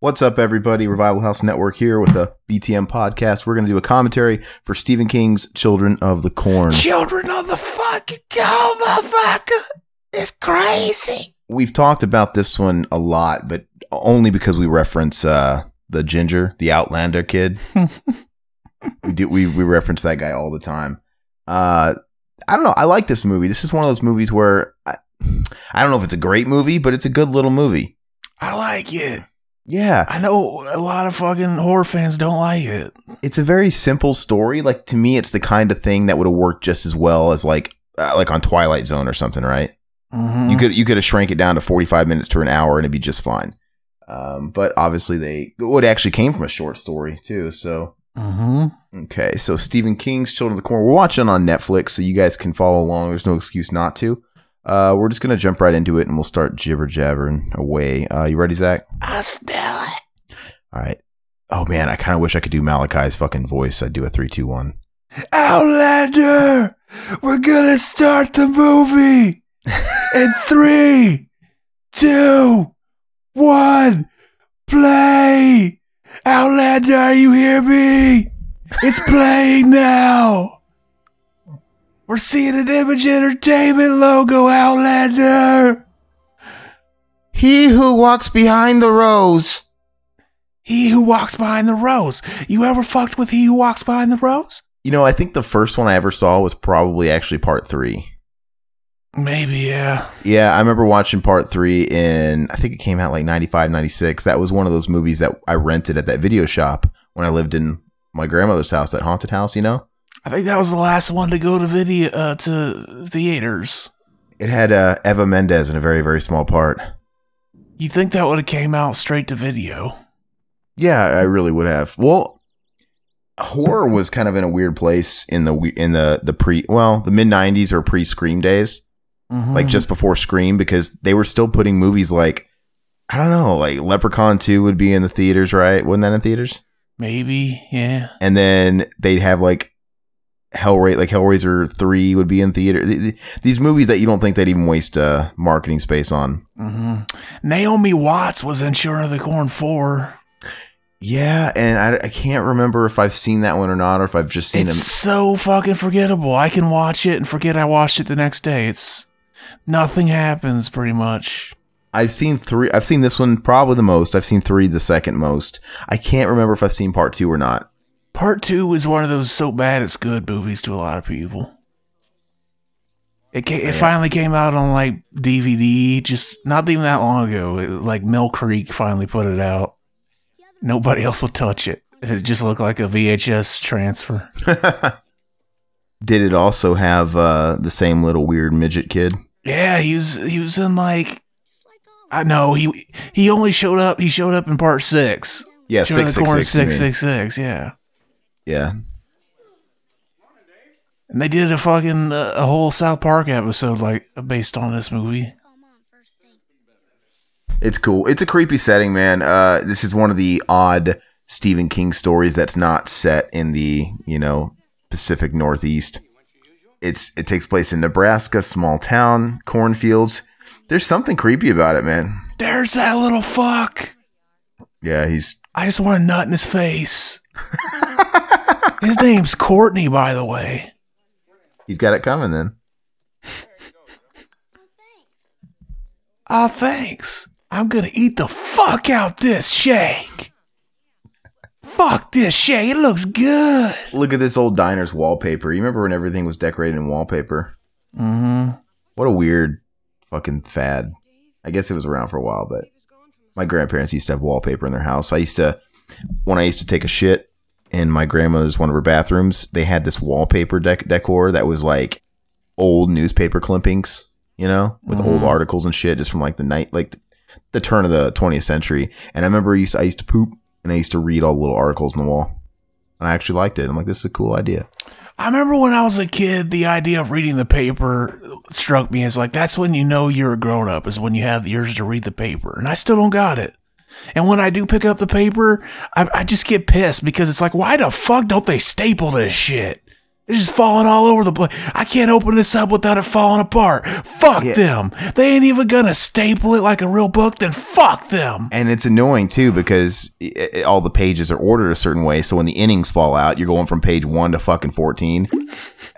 What's up, everybody? Revival House Network here with a BTN podcast. We're going to do a commentary for Stephen King's Children of the Corn. Children of the fucking corn, motherfucker. It's crazy. We've talked about this one a lot, but only because we reference the Ginger, the Outlander kid. we reference that guy all the time. I don't know. I like this movie. This is one of those movies where I don't know if it's a great movie, but it's a good little movie. I like it. Yeah. I know a lot of fucking horror fans don't like it. It's a very simple story. Like, to me, it's the kind of thing that would have worked just as well as like on Twilight Zone or something, right? Mm-hmm. You could have shrank it down to 45 minutes to an hour and it'd be just fine. But obviously it actually came from a short story too, so. Mm-hmm. Okay, so Stephen King's Children of the Corn. We're watching on Netflix, so you guys can follow along. There's no excuse not to. We're just going to jump right into it, and we'll start jibber-jabbering away. You ready, Zach? I smell it. All right. Oh, man, I kind of wish I could do Malachi's fucking voice. I'd do a 3, 2, 1. Outlander! We're going to start the movie! In 3, 2, 1, play! Outlander, you hear me? It's playing now! We're seeing an Image Entertainment logo, Outlander! He who walks behind the rose. He who walks behind the rose. You ever fucked with He Who Walks Behind the Rose? You know, I think the first one I ever saw was probably actually part 3. Maybe, yeah. Yeah, I remember watching part 3 in, I think it came out like 95, 96. That was one of those movies that I rented at that video shop when I lived in my grandmother's house, that haunted house, you know? I think that was the last one to go to to theaters. It had Eva Mendes in a very, very small part. You think that would have came out straight to video? Yeah, I really would have. Well, horror was kind of in a weird place in the mid-90s or pre-Scream days, mm-hmm. Like just before Scream, because they were still putting movies like, I don't know, like Leprechaun 2 would be in the theaters, right? Wasn't that in theaters? Maybe, yeah. And then they'd have like Hellraiser 3 would be in theater. These movies that you don't think they'd even waste marketing space on. Mm-hmm. Naomi Watts was in Children of the Corn 4. Yeah, and I can't remember if I've seen that one or not, or if I've just seen them. It's so fucking forgettable. I can watch it and forget I watched it the next day. It's nothing happens pretty much. I've seen 3. I've seen this one probably the most. I've seen 3 the second most. I can't remember if I've seen part 2 or not. Part 2 is one of those so bad it's good movies to a lot of people. It finally came out on like DVD, just not even that long ago. Like Mill Creek finally put it out. Nobody else will touch it. It just looked like a VHS transfer. Did it also have the same little weird midget kid? Yeah, he was in like, I know he only showed up. He showed up in part 6. Yeah, 666. Yeah. Yeah. And they did a fucking a whole South Park episode like based on this movie. It's cool. It's a creepy setting, man. This is one of the odd Stephen King stories that's not set in the, you know, Pacific Northeast. It takes place in Nebraska, small town, cornfields. There's something creepy about it, man. There's that little fuck. Yeah, I just want a nut in his face. His name's Courtney, by the way. He's got it coming, then. Ah, thanks. I'm going to eat the fuck out this shake. Fuck this shake. It looks good. Look at this old diner's wallpaper. You remember when everything was decorated in wallpaper? Mm-hmm. What a weird fucking fad. I guess it was around for a while, but my grandparents used to have wallpaper in their house. When I used to take a shit in my grandmother's one of her bathrooms, they had this wallpaper decor that was like old newspaper clippings, you know, with old articles and shit, just from like the turn of the 20th century. And I remember I used to poop and I used to read all the little articles on the wall, and I actually liked it. I'm like, this is a cool idea. I remember when I was a kid, the idea of reading the paper struck me as like, that's when you know you're a grown up, is when you have the urge to read the paper. And I still don't got it. And when I do pick up the paper, I just get pissed because it's like, why the fuck don't they staple this shit? It's just falling all over the place. I can't open this up without it falling apart. Fuck them. They ain't even going to staple it like a real book. Then fuck them. And it's annoying, too, because all the pages are ordered a certain way. So when the innings fall out, you're going from page 1 to fucking 14.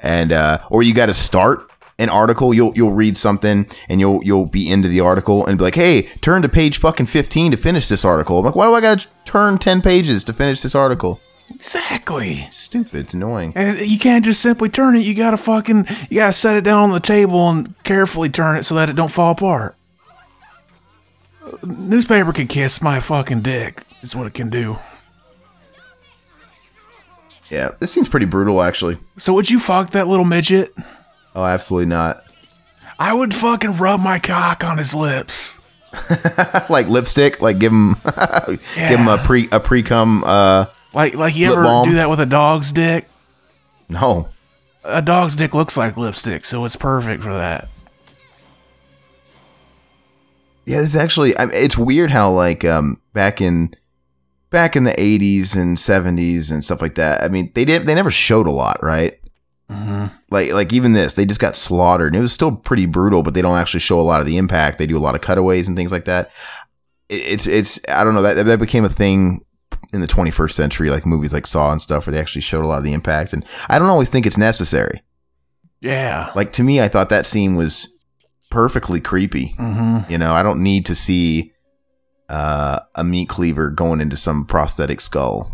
And or you got to start an article. You'll read something and you'll be into the article and be like, hey, turn to page fucking 15 to finish this article. I'm like, why do I got to turn 10 pages to finish this article? Exactly. Stupid. It's annoying. And you can't just simply turn it. You gotta fucking, you gotta set it down on the table and carefully turn it so that it don't fall apart. Newspaper can kiss my fucking dick. Is what it can do. Yeah, this seems pretty brutal, actually. So would you fuck that little midget? Oh, absolutely not. I would fucking rub my cock on his lips. Like lipstick. Like give him, give him a pre-cum. Like you ever do that with a dog's dick? No. A dog's dick looks like lipstick, so it's perfect for that. Yeah, it's actually, I mean, it's weird how like back in the 80s and 70s and stuff like that. I mean, they never showed a lot, right? Mm-hmm. Like even this, they just got slaughtered. And it was still pretty brutal, but they don't actually show a lot of the impact. They do a lot of cutaways and things like that. It's I don't know, that became a thing in the 21st century, like movies like Saw and stuff where they actually showed a lot of the impacts. And I don't always think it's necessary. Yeah. Like to me, I thought that scene was perfectly creepy. Mm-hmm. You know, I don't need to see a meat cleaver going into some prosthetic skull.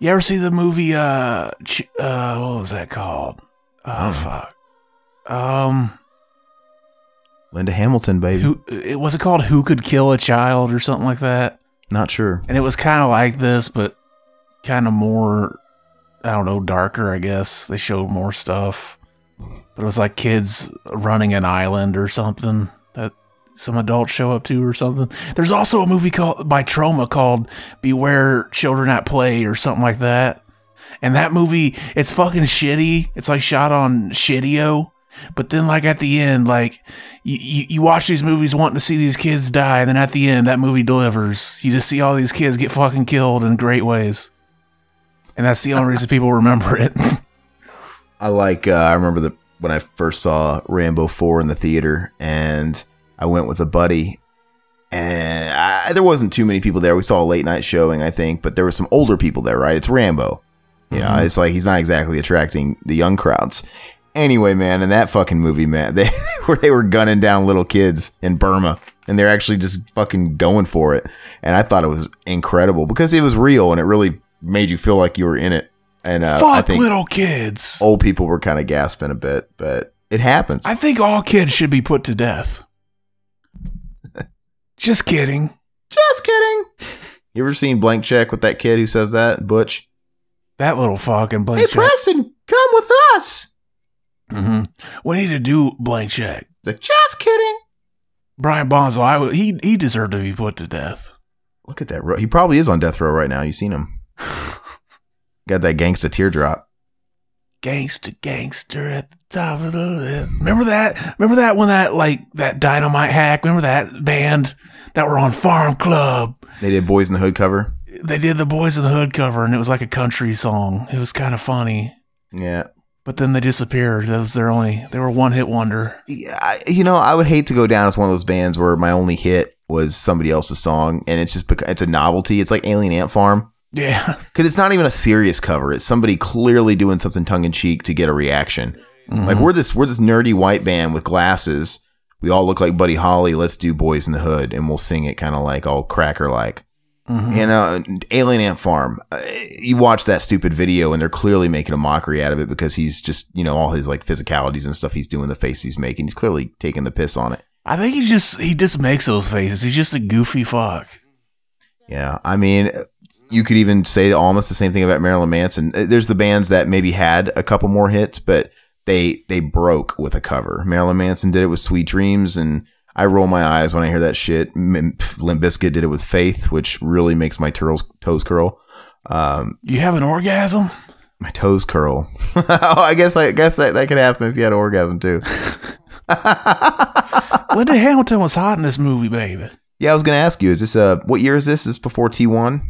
You ever see the movie, what was that called? Oh, fuck. Linda Hamilton, baby. Was it called Who Could Kill a Child or something like that? Not sure. And it was kind of like this, but kind of more, I don't know, darker, I guess. They showed more stuff. But it was like kids running an island or something that some adults show up to or something. There's also a movie called by Troma called Beware Children at Play or something like that. And that movie, it's fucking shitty. It's like shot on Shittio. But then, like, at the end, like, you watch these movies wanting to see these kids die, and then at the end, that movie delivers. You just see all these kids get fucking killed in great ways. And that's the only reason people remember it. I remember when I first saw Rambo 4 in the theater, and I went with a buddy, and there wasn't too many people there. We saw a late-night showing, I think, but there were some older people there, right? It's Rambo. You know, it's like he's not exactly attracting the young crowds. Anyway, man, in that fucking movie, man, they were gunning down little kids in Burma, and they're actually just fucking going for it. And I thought it was incredible because it was real, and it really made you feel like you were in it. And fuck, I think little kids, old people were kind of gasping a bit, but it happens. I think all kids should be put to death. Just kidding. Just kidding. You ever seen Blank Check with that kid who says that, Butch? That little fucking Blank Check. Hey, Preston, come with us. Mm-hmm. We need to do Blank Check. Like, just kidding. Brian Bonzo, he deserved to be put to death. Look at that. He probably is on death row right now. You seen him. Got that gangsta teardrop. Gangsta, gangster at the top of the lip. Remember that? Remember that when that Dynamite hack? Remember that band that were on Farm Club? They did Boys in the Hood cover? They did the Boys in the Hood cover, and it was like a country song. It was kind of funny. Yeah. But then they disappeared. That was they were one hit wonder. Yeah, you know, I would hate to go down as one of those bands where my only hit was somebody else's song, and it's just it's a novelty. It's like Alien Ant Farm. Yeah, because it's not even a serious cover. It's somebody clearly doing something tongue in cheek to get a reaction. Mm-hmm. Like we're this nerdy white band with glasses. We all look like Buddy Holly. Let's do Boys in the Hood, and we'll sing it kind of like all cracker like. Mm-hmm. And Alien Ant Farm, you watch that stupid video and they're clearly making a mockery out of it because he's just, you know, all his like physicalities and stuff he's doing, the face he's making, he's clearly taking the piss on it. I think he just makes those faces. He's just a goofy fuck. Yeah, I mean, you could even say almost the same thing about Marilyn Manson. There's the bands that maybe had a couple more hits, but they broke with a cover. Marilyn Manson did it with Sweet Dreams, and I roll my eyes when I hear that shit. Limp Bizkit did it with Faith, which really makes my toes curl. You have an orgasm? My toes curl. Oh, I guess that could happen if you had an orgasm too. Linda Hamilton was hot in this movie, baby. Yeah, I was gonna ask you. Is this what year is this? Is this before T1?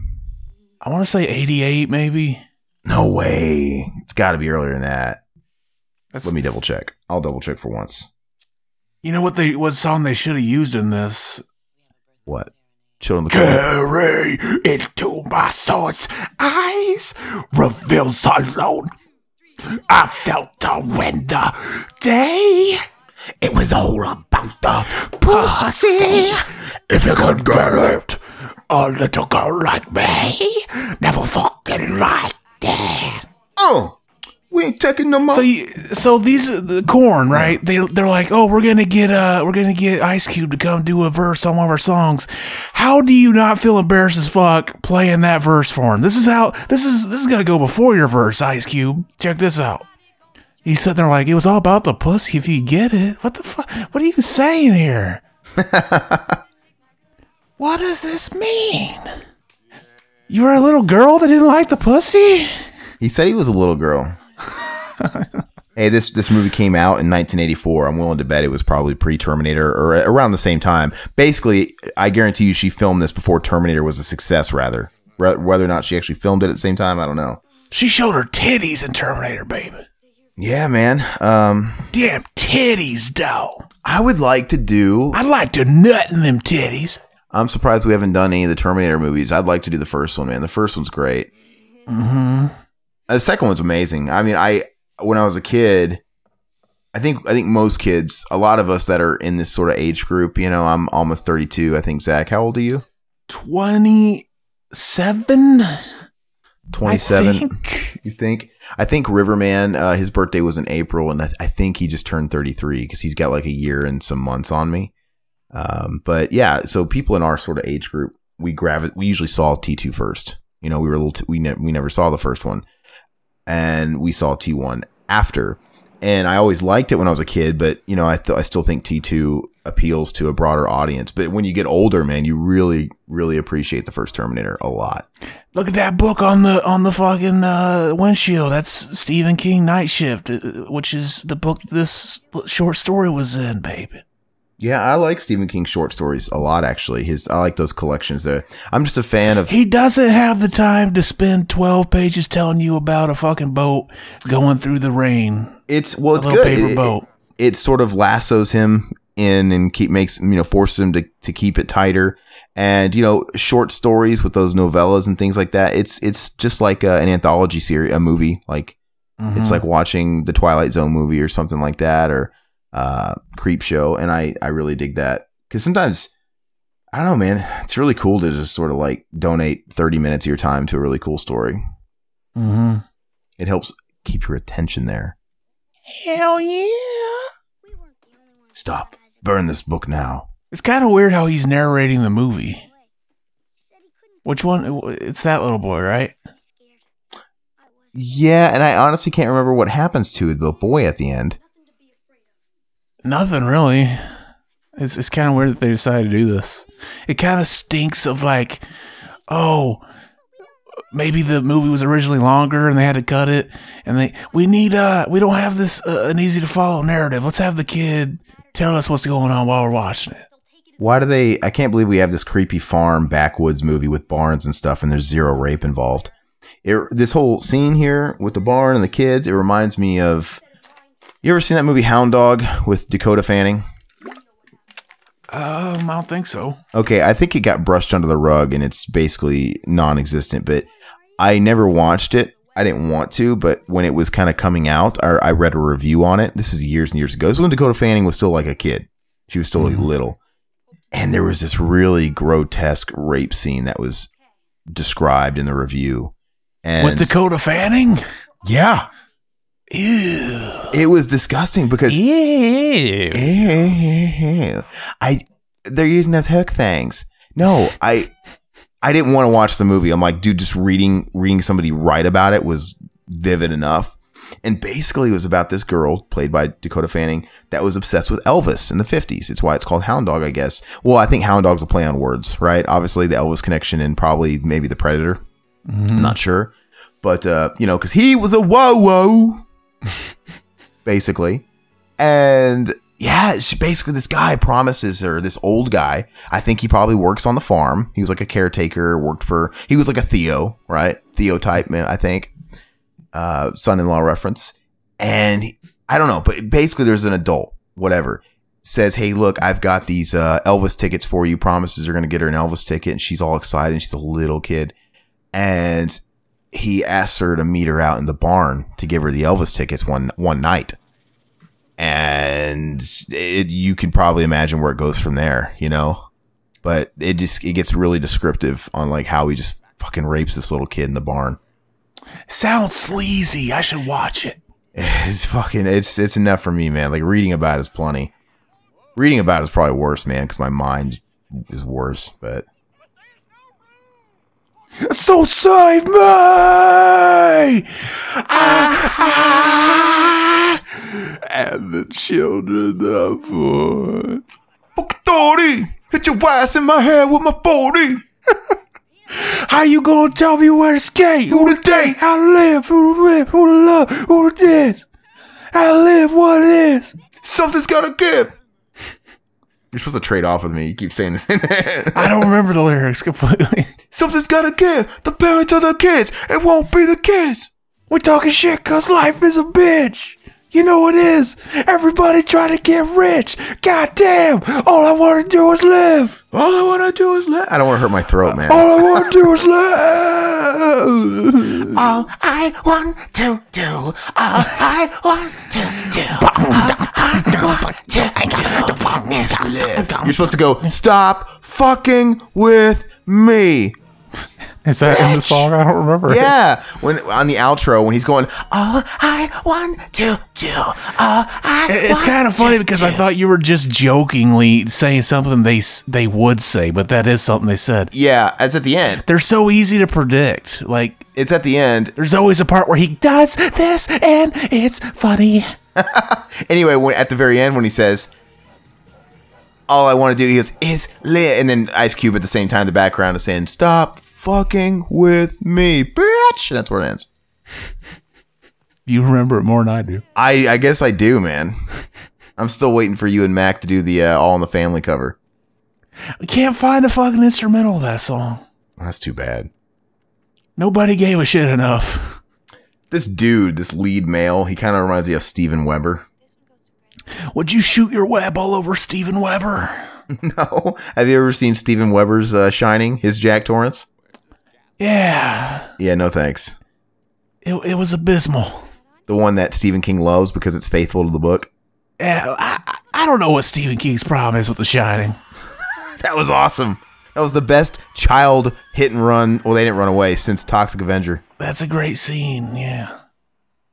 I want to say 88, maybe. No way. It's got to be earlier than that. Let me double check. I'll double check for once. You know what they song they should have used in this? What? Children carry into my sword's eyes reveals alone. I felt the wind the day. It was all about the pussy. If you could get it, a little girl like me never fucking liked it. Oh, we ain't taking no more. So these the Korn, right? They're like, oh, we're gonna get Ice Cube to come do a verse on one of our songs. How do you not feel embarrassed as fuck playing that verse for him? This is gonna go before your verse, Ice Cube. Check this out. He's sitting there like, it was all about the pussy if you get it. What the fuck? What are you saying here? What does this mean? You were a little girl that didn't like the pussy? He said he was a little girl. Hey, this movie came out in 1984. I'm willing to bet it was probably pre-Terminator or around the same time. Basically, I guarantee you she filmed this before Terminator was a success, rather. Whether or not she actually filmed it at the same time, I don't know. She showed her titties in Terminator, baby. Yeah, man. Damn titties, though. I'd like to nut in them titties. I'm surprised we haven't done any of the Terminator movies. I'd like to do the first one, man. The first one's great. Mm-hmm. The second one's amazing. I mean, when I was a kid, I think most kids, a lot of us that are in this sort of age group, you know, I'm almost 32. I think, Zach, how old are you? 27. 27. I think. You think? I think Riverman, his birthday was in April, and I think he just turned 33 because he's got like a year and some months on me. But yeah, so people in our sort of age group, we usually saw T2 first. You know, we were a little we never saw the first one, and we saw T1 after. And I always liked it when I was a kid, but you know, I still think T2 appeals to a broader audience. But when you get older, man, you really, really appreciate the first Terminator a lot. Look at that book on the fucking windshield. That's Stephen King Night Shift, which is the book this short story was in, baby. Yeah, I like Stephen King's short stories a lot, actually. I like those collections there. I'm just a fan of... He doesn't have the time to spend 12 pages telling you about a fucking boat going through the rain. It's good. Paper boat. It sort of lassos him in and forces him to keep it tighter. And, you know, short stories with those novellas and things like that. It's just like an anthology series, a movie. Like, it's like watching the Twilight Zone movie or something like that, or... Creep Show, and I really dig that, because sometimes I don't know, man, it's really cool to just sort of like donate 30 minutes of your time to a really cool story. It helps keep your attention there. Hell yeah. Stop, burn this book now. It's kind of weird how he's narrating the movie. Which one? It's that little boy, right? Yeah, and I honestly can't remember what happens to the boy at the end. Nothing really. It's kind of weird that they decided to do this. It kind of stinks of like, oh, maybe the movie was originally longer and they had to cut it. And we don't have this an easy to follow narrative. Let's have the kid tell us what's going on while we're watching it. Why do they? I can't believe we have this creepy farm backwoods movie with barns and stuff, and there's zero rape involved. This whole scene here with the barn and the kids, it reminds me of... You ever seen that movie Hound Dog with Dakota Fanning? I don't think so. Okay, I think it got brushed under the rug and it's basically non-existent, but I never watched it. I didn't want to, but when it was kind of coming out, I read a review on it. This is years and years ago. This is when Dakota Fanning was still like a kid. She was still little. And there was this really grotesque rape scene that was described in the review. And with Dakota Fanning? Yeah. Ew. It was disgusting because they're using those hook things. No, I didn't want to watch the movie. I'm like, dude, just reading somebody write about it was vivid enough. And basically it was about this girl played by Dakota Fanning that was obsessed with Elvis in the 50s. It's why it's called Hound Dog, I guess. Well, I think Hound Dog's a play on words, right? Obviously the Elvis connection and probably maybe the Predator. I'm not sure. But, you know, because he was a whoa-whoa. Basically. And yeah, basically this guy promises her, this old guy, I think he probably works on the farm, he was like a caretaker, he was like a Theo type man, I think, son-in-law reference. And he, I don't know, but basically there's an adult, whatever, says, hey, look, I've got these Elvis tickets for you. Promises you're going to get her an Elvis ticket. And she's all excited. And she's a little kid. And he asks her to meet her out in the barn to give her the Elvis tickets one night. And you can probably imagine where it goes from there, you know, but it gets really descriptive on like how he just fucking rapes this little kid in the barn. Sounds sleazy. I should watch it. It's fucking, it's enough for me, man. Like reading about it is plenty. Reading about it is probably worse, man, because my mind is worse, but. So save me! And the children are born. Fuck 30! Hit your ass in my head with my 40! How you gonna tell me where to skate? Who to date? How to live? Who to rip? Who to love? Who to dance? How to live? What it is? Something's gotta give! You're supposed to trade off with me. You keep saying this. I don't remember the lyrics completely. Something's gotta give. The parents are the kids. It won't be the kids. We're talking shit because life is a bitch. You know it is. Everybody trying to get rich. God damn. All I want to do is live. All I want to do is live. I don't want to hurt my throat, man. All I want to do is live. All I want to do. All I want to do. You're supposed to go, stop fucking with me. Is that in the song? I don't remember. Yeah. When on the outro, when he's going, all I want to do, all I It's kind of funny because I thought you were just jokingly saying something they would say, but that is something they said. Yeah, it's at the end. They're so easy to predict. Like, it's at the end. There's always a part where he does this, and it's funny. Anyway, at the very end, when he says, all I want to do is live. And then Ice Cube at the same time in the background is saying, stop fucking with me, bitch. And that's where it ends. You remember it more than I do. I guess I do, man. I'm still waiting for you and Mac to do the All in the Family cover. I can't find the fucking instrumental of that song. That's too bad. Nobody gave a shit enough. This dude, this lead male, he kind of reminds me of Steven Weber. Would you shoot your web all over Steven Weber? No. Have you ever seen Steven Weber's Shining, his Jack Torrance? Yeah. Yeah, no thanks. It was abysmal. The one that Stephen King loves because it's faithful to the book? Yeah, I don't know what Stephen King's problem is with The Shining. That was awesome. That was the best child hit and run, well, they didn't run away, since Toxic Avenger. That's a great scene, yeah.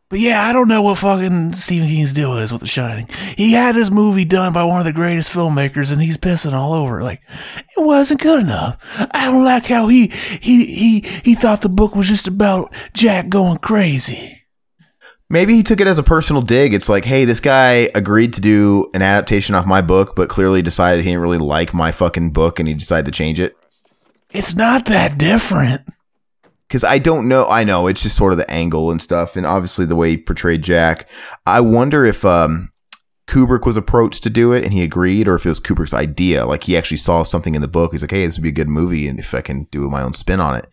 But yeah, I don't know what fucking Stephen King's deal is with The Shining. He had his movie done by one of the greatest filmmakers, and he's pissing all over it. Like, it wasn't good enough. I don't like how he thought the book was just about Jack going crazy. Maybe he took it as a personal dig. It's like, hey, this guy agreed to do an adaptation off my book, but clearly decided he didn't really like my fucking book, and he decided to change it. It's not that different. Because I don't know. I know. It's just sort of the angle and stuff. And obviously the way he portrayed Jack. I wonder if Kubrick was approached to do it and he agreed, or if it was Kubrick's idea. Like he actually saw something in the book. He's like, hey, this would be a good movie. And if I can do my own spin on it.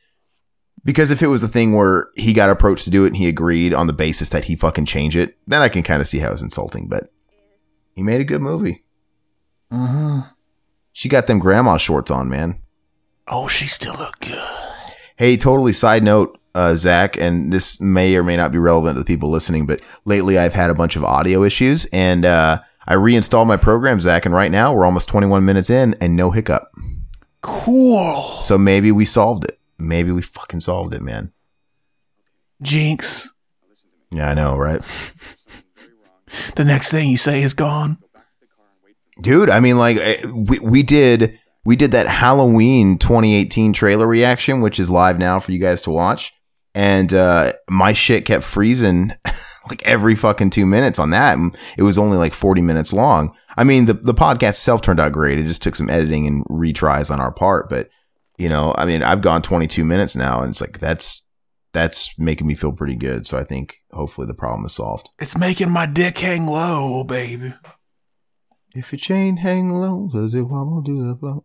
Because if it was the thing where he got approached to do it and he agreed on the basis that he fucking change it, then I can kind of see how it's insulting. But he made a good movie. Mm-hmm. She got them grandma shorts on, man. Oh, she still looked good. Hey, totally side note, Zach, and this may or may not be relevant to the people listening, but lately I've had a bunch of audio issues, and I reinstalled my program, Zach, and right now we're almost 21 minutes in and no hiccup. Cool. So maybe we solved it. Maybe we fucking solved it, man. Jinx. Yeah, I know, right? The next thing you say is gone. Dude, I mean, like, we did that Halloween 2018 trailer reaction, which is live now for you guys to watch. And my shit kept freezing like every fucking 2 minutes on that. And it was only like 40 minutes long. I mean, the podcast itself turned out great. It just took some editing and retries on our part. But, you know, I mean, I've gone 22 minutes now. And it's like, that's making me feel pretty good. So I think hopefully the problem is solved. It's making my dick hang low, baby. If your chain hang low, does it wobble, do the flow?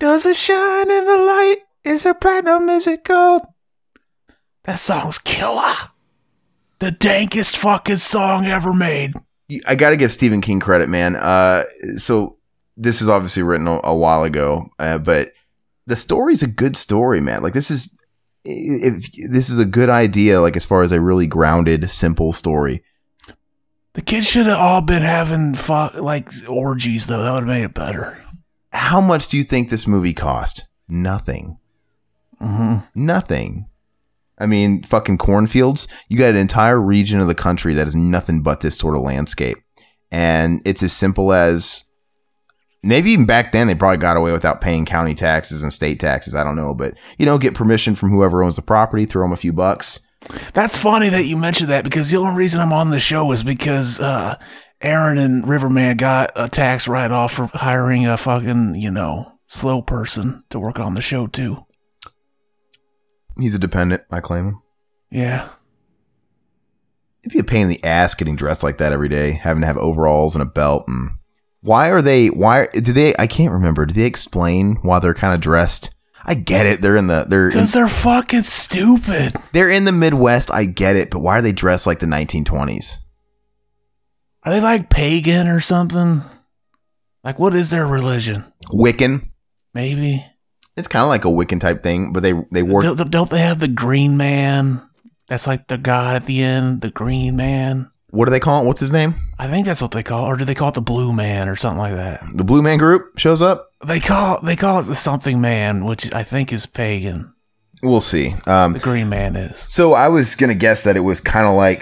Does it shine in the light? Is it platinum? Is it gold? That song's killer. The dankest fucking song ever made. I got to give Stephen King credit, man. So this is obviously written a while ago, but the story's a good story, man. Like this is a good idea, like as far as a really grounded, simple story. The kids should have all been having like orgies, though. That would have made it better. How much do you think this movie cost? Nothing. Mm-hmm. Nothing. I mean, fucking cornfields. You got an entire region of the country that is nothing but this sort of landscape. And it's as simple as, maybe even back then they probably got away without paying county taxes and state taxes. I don't know. But, you know, get permission from whoever owns the property, throw them a few bucks. That's funny that you mentioned that, because the only reason I'm on the show is because Aaron and Riverman got a tax write-off for hiring a fucking, you know, slow person to work on the show, too. He's a dependent. I claim him. Yeah. It'd be a pain in the ass getting dressed like that every day, having to have overalls and a belt. And why do they? I can't remember. Do they explain why they're kind of dressed? I get it. Because they're fucking stupid. They're in the Midwest. I get it. But why are they dressed like the 1920s? Are they like pagan or something? Like, what is their religion? Wiccan. Maybe. It's kind of like a Wiccan type thing, but they work. Don't they have the Green Man? That's like the god at the end, the Green Man. What do they call it? What's his name? I think that's what they call, or do they call it the Blue Man or something like that? The Blue Man group shows up. They call it the Something Man, which I think is pagan. We'll see. The Green Man is. So I was gonna guess that it was kind of like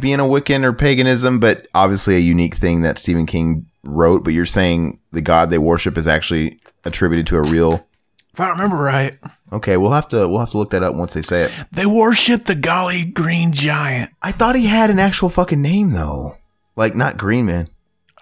being a Wiccan or paganism, but obviously a unique thing that Stephen King wrote. But you're saying the god they worship is actually attributed to a real, if I remember right. Okay, we'll have to look that up once they say it. They worship the golly green giant. I thought he had an actual fucking name, though. Like, not Green Man.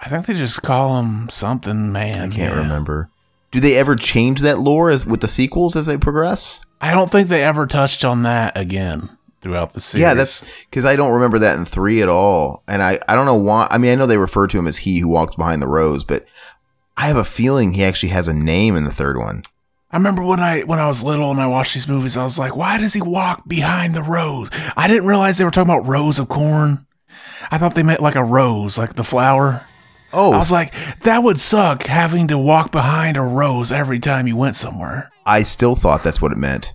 I think they just call him Something Man. I can't remember. Do they ever change that lore with the sequels as they progress? I don't think they ever touched on that again throughout the series. Yeah, that's because I don't remember that in 3 at all. And I don't know why. I mean, I know they refer to him as He Who Walks Behind the Rose, but I have a feeling he actually has a name in the 3rd one. I remember when I was little and I watched these movies, I was like, why does he walk behind the rose? I didn't realize they were talking about rows of corn. I thought they meant like a rose, like the flower. Oh, I was like, that would suck having to walk behind a rose every time you went somewhere. I still thought that's what it meant.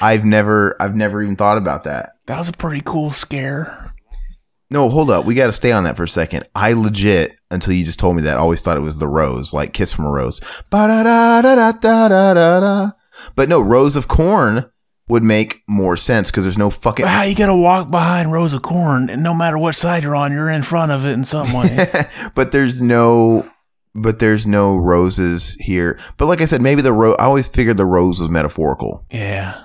I've never even thought about that. That was a pretty cool scare. No, hold up. We got to stay on that for a second. I legit, until you just told me that, always thought it was the rose, like Kiss from a Rose. But no, rows of corn would make more sense because there's no fucking... How are you going to walk behind rows of corn and no matter what side you're on, you're in front of it in some way? But there's no roses here. But like I said, maybe the rose... I always figured the rose was metaphorical. Yeah.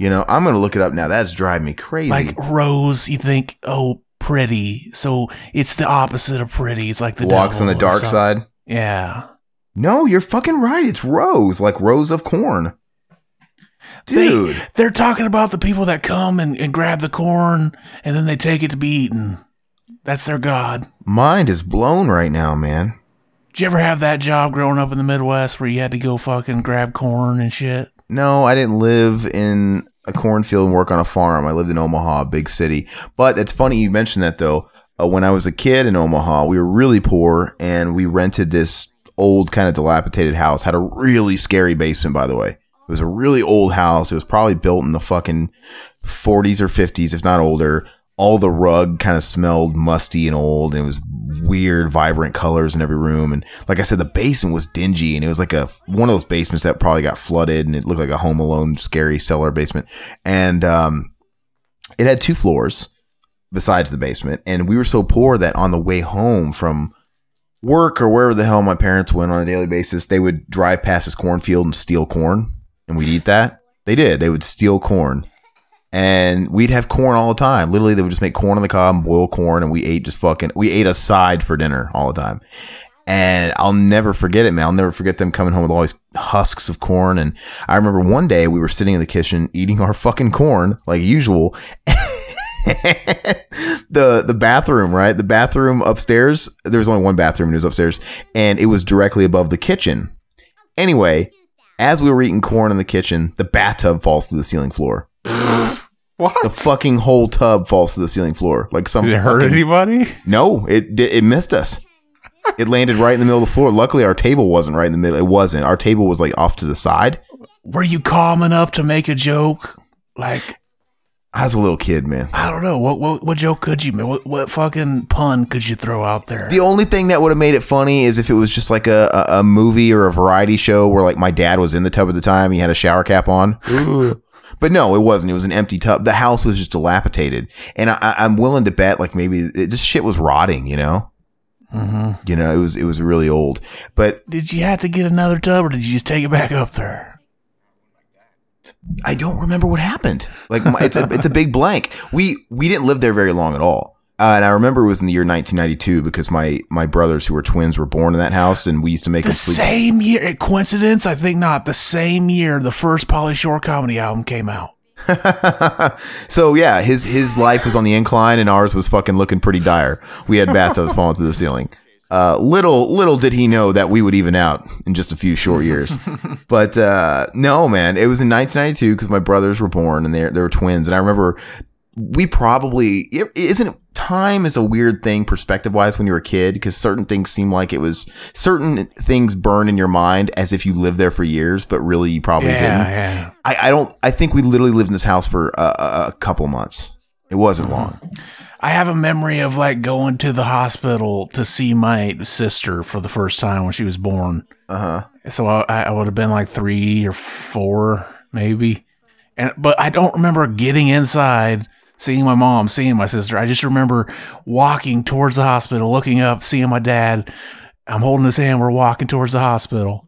You know, I'm going to look it up now. That's driving me crazy. Like rose, you think, oh... pretty, so it's the opposite of pretty. It's like the walks on the dark side. Yeah. No, you're fucking right. It's rose, like rows of corn. Dude, they're talking about the people that come and grab the corn and then they take it to be eaten. That's their god. Mind is blown right now, man. Did you ever have that job growing up in the Midwest where you had to go fucking grab corn and shit? No, I didn't live in a cornfield and work on a farm. I lived in Omaha, a big city. But it's funny you mentioned that, though. When I was a kid in Omaha, we were really poor, and we rented this old kind of dilapidated house. Had a really scary basement, by the way. It was a really old house. It was probably built in the fucking 40s or 50s, if not older. All the rug kind of smelled musty and old, and it was weird, vibrant colors in every room. And like I said, the basement was dingy, and it was like one of those basements that probably got flooded, and it looked like a Home Alone scary cellar basement. And it had 2 floors besides the basement, and we were so poor that on the way home from work or wherever the hell my parents went on a daily basis, they would drive past this cornfield and steal corn, and we'd eat that. They did. They would steal corn. And we'd have corn all the time. Literally, they would just make corn on the cob and boil corn, and we ate a side for dinner all the time. And I'll never forget it, man. I'll never forget them coming home with all these husks of corn. And I remember one day we were sitting in the kitchen eating our fucking corn like usual. the bathroom, right? The bathroom upstairs. There was only one bathroom, and it was upstairs, and it was directly above the kitchen. Anyway, As we were eating corn in the kitchen, the bathtub falls to the ceiling floor. What? The fucking whole tub falls to the ceiling floor. Like something. Did it hurt anybody? No, it missed us. It landed right in the middle of the floor. Luckily, our table wasn't right in the middle. It wasn't. Our table was like off to the side. Were you calm enough to make a joke? Like, I was a little kid, man. I don't know. What joke could you make? What fucking pun could you throw out there? The only thing that would have made it funny is if it was just like a movie or a variety show where like my dad was in the tub at the time. He had a shower cap on. Ooh. But no, it wasn't. It was an empty tub. The house was just dilapidated. And I'm willing to bet like maybe this shit was rotting, you know? Mm-hmm. You know, it was really old. But did you have to get another tub, or did you just take it back up there? I don't remember what happened. Like it's a big blank. We didn't live there very long at all. And I remember it was in the year 1992 because my brothers, who were twins, were born in that house, and we used to make the same year. Coincidence? I think not. The same year the first Pauly Shore comedy album came out. So yeah, his life was on the incline, and ours was fucking looking pretty dire. We had bathtubs falling through the ceiling. Little did he know that we would even out in just a few short years. But no, man, it was in 1992 because my brothers were born, and they were twins. And I remember we probably time is a weird thing perspective wise when you're a kid, because certain things seem like certain things burn in your mind as if you lived there for years, but really you probably didn't. Yeah. I think we literally lived in this house for a couple months. It wasn't long. I have a memory of like going to the hospital to see my sister for the first time when she was born. So I would have been like 3 or 4 maybe, but I don't remember getting inside. Seeing my mom, seeing my sister. I just remember walking towards the hospital, looking up, seeing my dad. I'm holding his hand. We're walking towards the hospital.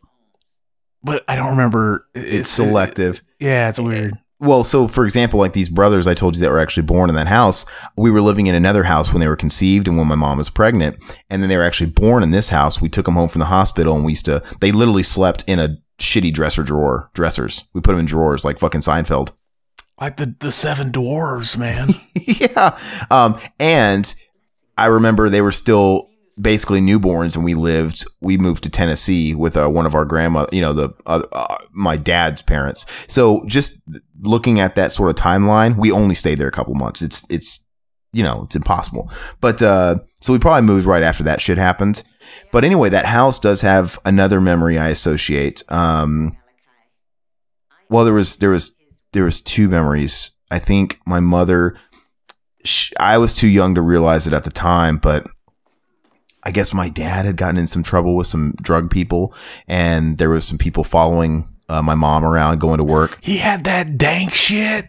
But I don't remember. It's selective. Yeah, it's weird. Well, so for example, like these brothers I told you that were actually born in that house, we were living in another house when they were conceived and when my mom was pregnant. And then they were actually born in this house. We took them home from the hospital, and they literally slept in a shitty dressers. We put them in drawers like fucking Seinfeld. Like the 7 Dwarves, man. Yeah. And I remember they were still basically newborns, and we moved to Tennessee with one of our grandma, you know, my dad's parents. So just looking at that sort of timeline, we only stayed there a couple months. It's, you know, it's impossible. But so we probably moved right after that shit happened. But anyway, that house does have another memory I associate. Well, there was 2 memories. I think my mother, I was too young to realize it at the time, but I guess my dad had gotten in some trouble with some drug people, and there was some people following my mom around going to work. He had that dank shit.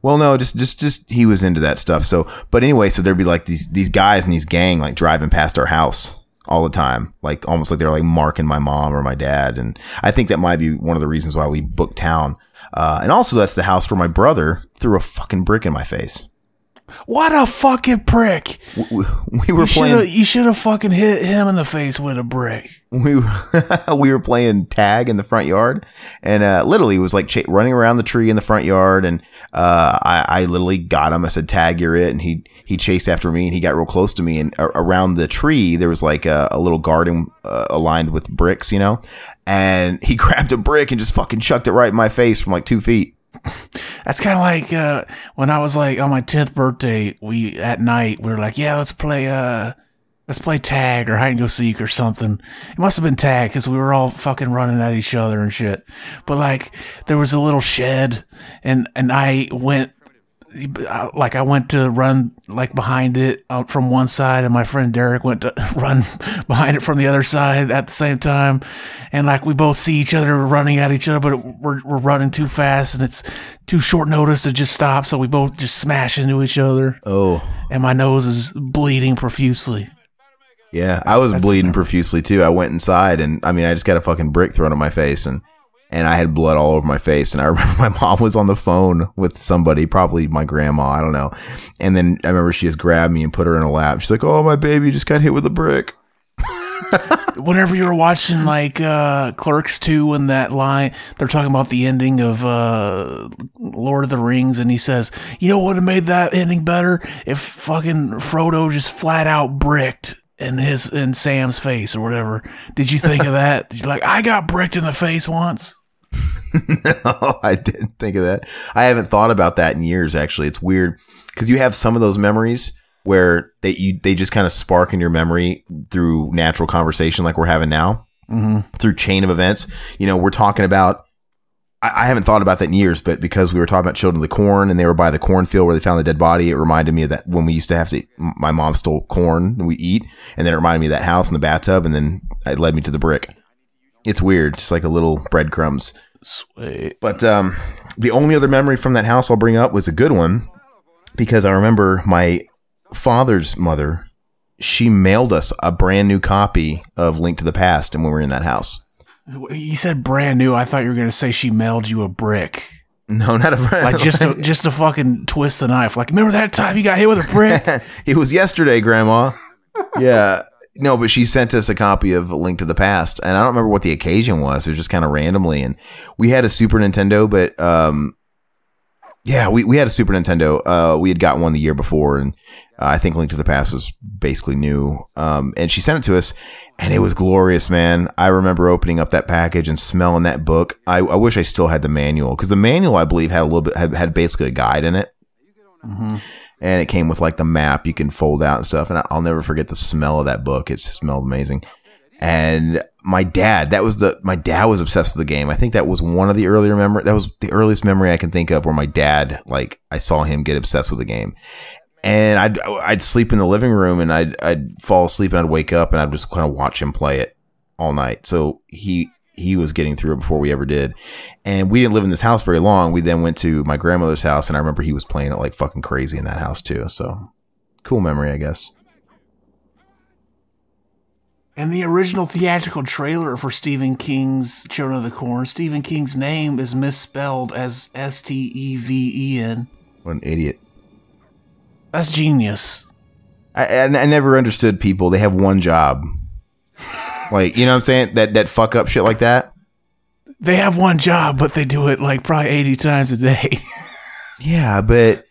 Well, no, just he was into that stuff. So, but anyway, so there'd be like these guys in these gang like driving past our house all the time, like almost like they're like marking my mom or my dad. And I think that might be one of the reasons why we booked town. And also, that's the house where my brother threw a fucking brick in my face. What a fucking prick! We were playing. You should have fucking hit him in the face with a brick. We were playing tag in the front yard, and literally it was like running around the tree in the front yard. And I literally got him. I said, "Tag, you're it." And he chased after me, and he got real close to me. And around the tree, there was like a little garden aligned with bricks, you know. And he grabbed a brick and just fucking chucked it right in my face from like 2 feet. That's kind of like when I was like on my 10th birthday, at night we were like, yeah, let's play tag or hide and go seek or something. It must have been tag because we were all fucking running at each other and shit. But like there was a little shed, and I went to run like behind it from one side, and my friend Derek went to run behind it from the other side at the same time, and like we both see each other running at each other, but we're running too fast, and it's too short notice to just stop, so we both just smash into each other. Oh, and my nose is bleeding profusely. Yeah, I was bleeding profusely too. I went inside, and I mean I just got a fucking brick thrown in my face, and I had blood all over my face. And I remember my mom was on the phone with somebody, probably my grandma, I don't know. And then I remember she just grabbed me and put her in her lap. She's like, oh, my baby just got hit with a brick. Whenever you were watching like Clerks 2 and that line, they're talking about the ending of Lord of the Rings. And he says, you know what would have made that ending better? If fucking Frodo just flat out bricked in Sam's face or whatever. Did you think of that? Did you like, I got bricked in the face once? No, I didn't think of that. I haven't thought about that in years, actually. It's weird because you have some of those memories where they just kind of spark in your memory through natural conversation like we're having now, through chain of events. You know, we're talking about, I haven't thought about that in years, but because we were talking about Children of the Corn and they were by the cornfield where they found the dead body, it reminded me of that when we used to have to, my mom stole corn and we eat, and then it reminded me of that house in the bathtub, and then it led me to the brick. It's weird, just like a little breadcrumbs. Sweet. But the only other memory from that house I'll bring up was a good one, because I remember my father's mother, she mailed us a brand new copy of Link to the Past, and when we were in that house. You said brand new. I thought you were going to say she mailed you a brick. No, not a brick. Like just a fucking twist the knife. Like, remember that time you got hit with a brick? It was yesterday, Grandma. Yeah. No, but she sent us a copy of A Link to the Past, and I don't remember what the occasion was. It was just kind of randomly, and we had a Super Nintendo, but yeah, we had a Super Nintendo. We had gotten one the year before, and I think Link to the Past was basically new. And she sent it to us, and it was glorious, man. I remember opening up that package and smelling that book. I wish I still had the manual, because the manual, I believe, had a little bit had basically a guide in it. Mm-hmm. And it came with like the map you can fold out and stuff. And I'll never forget the smell of that book. It smelled amazing. And my dad, my dad was obsessed with the game. I think that was one of the earlier memories. That was the earliest memory I can think of where my dad, like, I saw him get obsessed with the game. And I'd sleep in the living room, and I'd fall asleep, and I'd wake up, and I'd just kind of watch him play it all night. So he was getting through it before we ever did. And we didn't live in this house very long. We then went to my grandmother's house, and I remember he was playing it like fucking crazy in that house too. So cool memory, I guess. And the original theatrical trailer for Stephen King's Children of the Corn, Stephen King's name is misspelled as S-T-E-V-E-N. What an idiot. That's genius. I never understood people. They have one job. Like, you know what I'm saying? That fuck up shit like that. They have one job, but they do it like probably 80 times a day. Yeah, but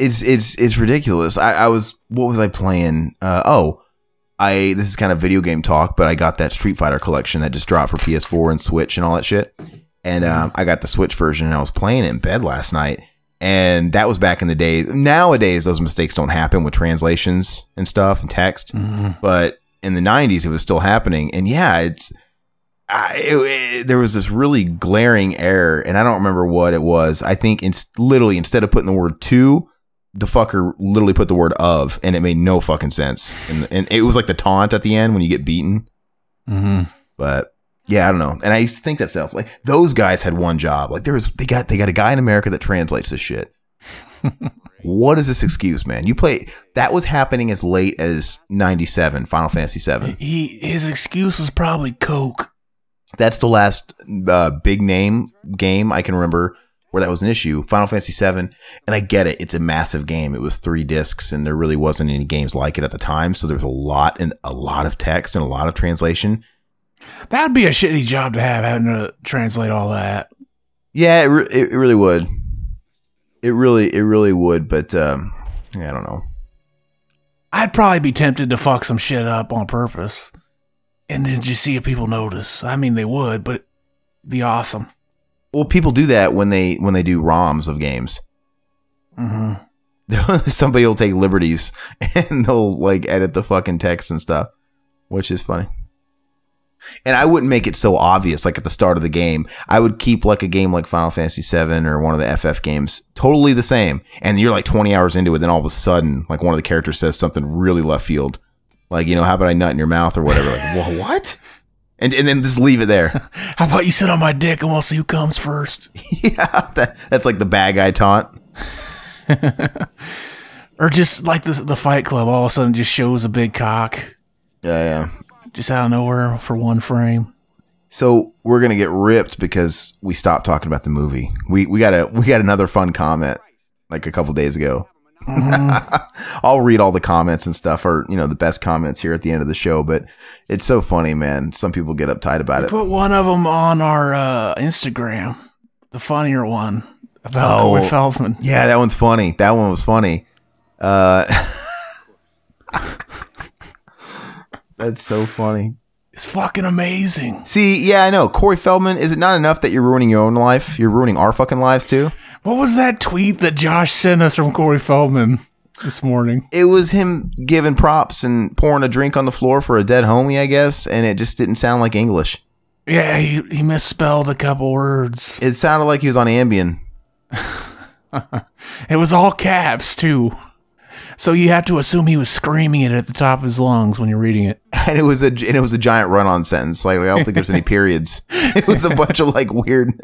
it's ridiculous. What was I playing? This is kind of video game talk, but I got that Street Fighter collection that just dropped for PS4 and Switch and all that shit. And I got the Switch version, and I was playing it in bed last night. And that was back in the days. Nowadays, those mistakes don't happen with translations and stuff and text. Mm-hmm. But in the 90s, it was still happening. And yeah, there was this really glaring error, and I don't remember what it was. I think literally instead of putting the word "to," the fucker literally put the word "of," and it made no fucking sense. And it was like the taunt at the end when you get beaten. Mm-hmm. But yeah, I don't know. And I used to think that stuff. Like, those guys had one job. Like, they got a guy in America that translates this shit. What is this excuse, man? You play that was happening as late as 97, Final Fantasy VII. His excuse was probably Coke. That's the last big name game I can remember where that was an issue. Final Fantasy VII, and I get it; it's a massive game. It was 3 discs, and there really wasn't any games like it at the time. So there was a lot of text and a lot of translation. That'd be a shitty job to have, having to translate all that. Yeah, it really would. It really would, but I don't know. I'd probably be tempted to fuck some shit up on purpose, and then just see if people notice. I mean, they would, but it'd be awesome. Well, people do that when they do ROMs of games. Mm-hmm. Somebody will take liberties, and they'll like edit the fucking text and stuff, which is funny. And I wouldn't make it so obvious, like at the start of the game. I would keep like a game like Final Fantasy VII or one of the FF games totally the same. And you're like 20 hours into it, then all of a sudden, like one of the characters says something really left field. Like, you know, how about I nut in your mouth or whatever? Like, whoa, what? And then just leave it there. How about you sit on my dick and we'll see who comes first? Yeah, that's like the bad guy taunt. Or just like the Fight Club all of a sudden just shows a big cock. Yeah, yeah. Just out of nowhere for one frame. So we're gonna get ripped because we stopped talking about the movie. We got another fun comment like a couple days ago. Mm-hmm. I'll read all the comments and stuff, or you know, the best comments here at the end of the show. But it's so funny, man. Some people get uptight about it. Put one of them on our Instagram, the funnier one about Corey Feldman. Yeah, that one's funny. That one was funny. That's so funny. It's fucking amazing. See, yeah, I know. Corey Feldman, is it not enough that you're ruining your own life? You're ruining our fucking lives, too? What was that tweet that Josh sent us from Corey Feldman this morning? It was him giving props and pouring a drink on the floor for a dead homie, I guess, and it just didn't sound like English. Yeah, he misspelled a couple words. It sounded like he was on Ambien. It was all caps, too. So you have to assume he was screaming it at the top of his lungs when you're reading it. And it was a giant run-on sentence. Like, I don't think there's any periods. It was a bunch of like weird.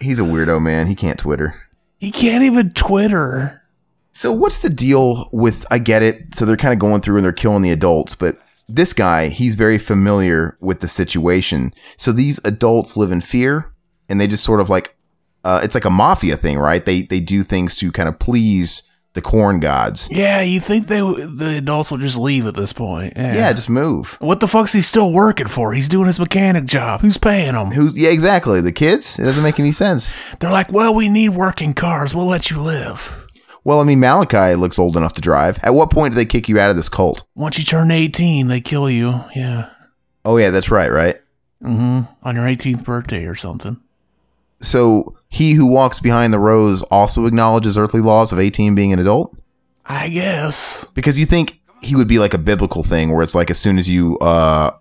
He's a weirdo, man. He can't Twitter. He can't even Twitter. So what's the deal with, I get it. So they're kind of going through and they're killing the adults, but this guy, he's very familiar with the situation. So these adults live in fear and they just sort of like, it's like a mafia thing, right? They do things to kind of please the corn gods. Yeah, you think the adults will just leave at this point. Yeah, just move. What the fuck's he still working for? He's doing his mechanic job. Who's paying him? Yeah, exactly. The kids? It doesn't make any sense. They're like, well, we need working cars. We'll let you live. Well, I mean, Malachi looks old enough to drive. At what point do they kick you out of this cult? Once you turn 18, they kill you. Yeah. Oh, yeah, that's right? Mm-hmm. On your 18th birthday or something. So he who walks behind the rose also acknowledges earthly laws of 18 being an adult? I guess. Because you think he would be like a biblical thing where it's like as soon as you are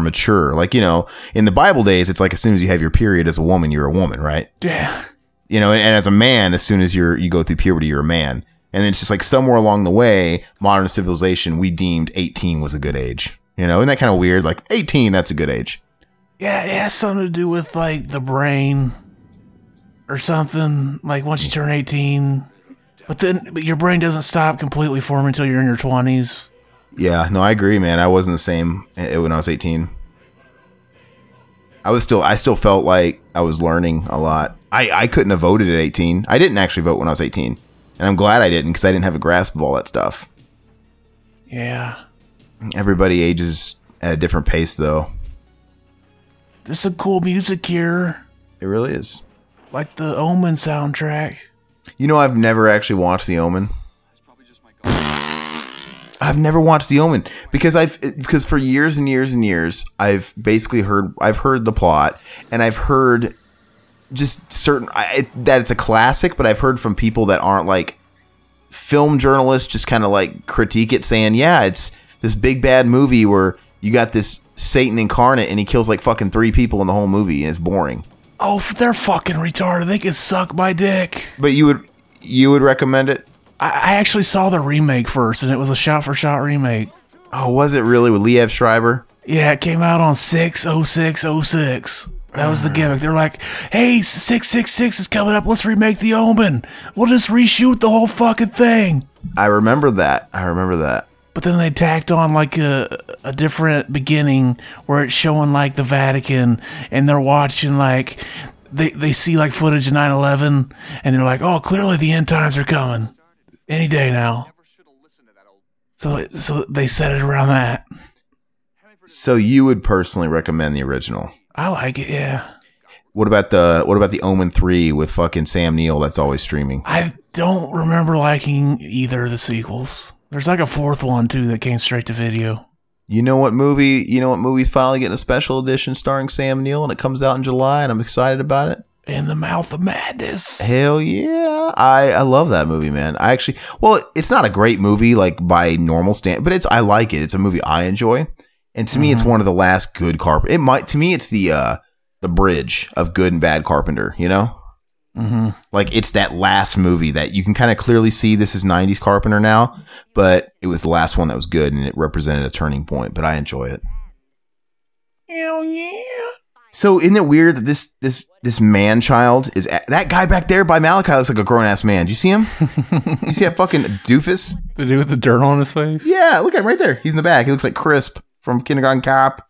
mature. Like, you know, in the Bible days, it's like as soon as you have your period as a woman, you're a woman, right? Yeah. You know, and as a man, as soon as you go through puberty, you're a man. And then it's just like somewhere along the way, modern civilization, we deemed 18 was a good age. You know, isn't that kind of weird? Like 18, that's a good age. Yeah, it has something to do with, like, the brain or something. Like, once you turn 18. But your brain doesn't stop completely forming until you're in your 20s. Yeah, no, I agree, man. I wasn't the same when I was 18. I still felt like I was learning a lot. I couldn't have voted at 18. I didn't actually vote when I was 18. And I'm glad I didn't because I didn't have a grasp of all that stuff. Yeah. Everybody ages at a different pace, though. There's some cool music here. It really is. Like the Omen soundtrack. You know, I've never actually watched the Omen. I've never watched the Omen because for years and years and years, I've basically heard the plot and I've heard just that it's a classic, but I've heard from people that aren't like film journalists, just kind of like critique it saying, yeah, it's this big bad movie where you got this Satan incarnate and he kills like fucking 3 people in the whole movie and it's boring. Oh, they're fucking retarded. They can suck my dick. But you would recommend it? I actually saw the remake first and it was a shot-for-shot remake. Oh, was it really? With Liev Schreiber? Yeah, it came out on 6/06/06. That was the gimmick. They're like, hey, 666 is coming up. Let's remake The Omen. We'll just reshoot the whole fucking thing. I remember that. I remember that. But then they tacked on like a different beginning where it's showing like the Vatican and they're watching like they see like footage of 9/11 and they're like, oh, clearly the end times are coming any day now. So they set it around that. So you would personally recommend the original? I like it, yeah. What about the Omen 3 with fucking Sam Neill that's always streaming? I don't remember liking either of the sequels. There's like a 4th one, too, that came straight to video. You know what movie's finally getting a special edition starring Sam Neill, and it comes out in July, and I'm excited about it? In the Mouth of Madness. Hell yeah. I love that movie, man. I actually... Well, it's not a great movie, like, by normal standards, but I like it. It's a movie I enjoy. And to me, it's one of the last good Carpenter... To me, it's the bridge of good and bad Carpenter, you know? Like it's that last movie that you can kind of clearly see this is 90s Carpenter now, but it was the last one that was good and it represented a turning point, but I enjoy it. Hell yeah. So isn't it weird that this man child is that guy back there by Malachi looks like a grown ass man. Do you see him? You see that fucking doofus? The dude with the dirt on his face? Yeah, look at him right there. He's in the back. He looks like Crisp from Kindergarten Cop.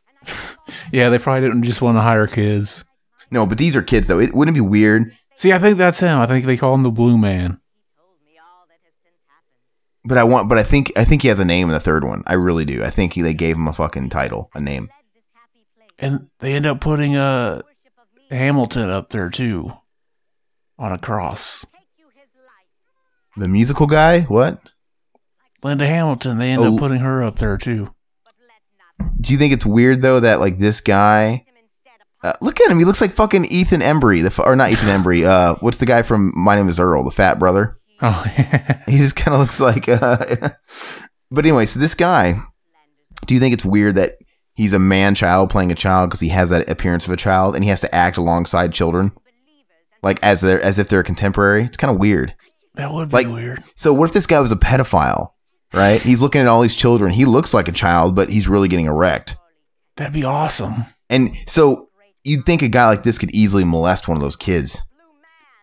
Yeah, they probably didn't just want to hire kids. No, but these are kids though. It wouldn't be weird. See, I think that's him. I think they call him the Blue Man. But I think he has a name in the 3rd one. I really do. I think they gave him a fucking title, a name. And they end up putting Hamilton up there too, on a cross. The musical guy, what? Linda Hamilton. They end up putting her up there too. Do you think it's weird though that like this guy? Look at him. He looks like fucking Ethan Embry, or not Ethan Embry. What's the guy from My Name Is Earl, the fat brother? Oh, yeah. He just kind of looks like. But anyway, so this guy. Do you think it's weird that he's a man-child playing a child because he has that appearance of a child and he has to act alongside children, like as if they're a contemporary? It's kind of weird. That would be like, weird. So what if this guy was a pedophile? Right? He's looking at all these children. He looks like a child, but he's really getting erect. That'd be awesome. And so you'd think a guy like this could easily molest one of those kids.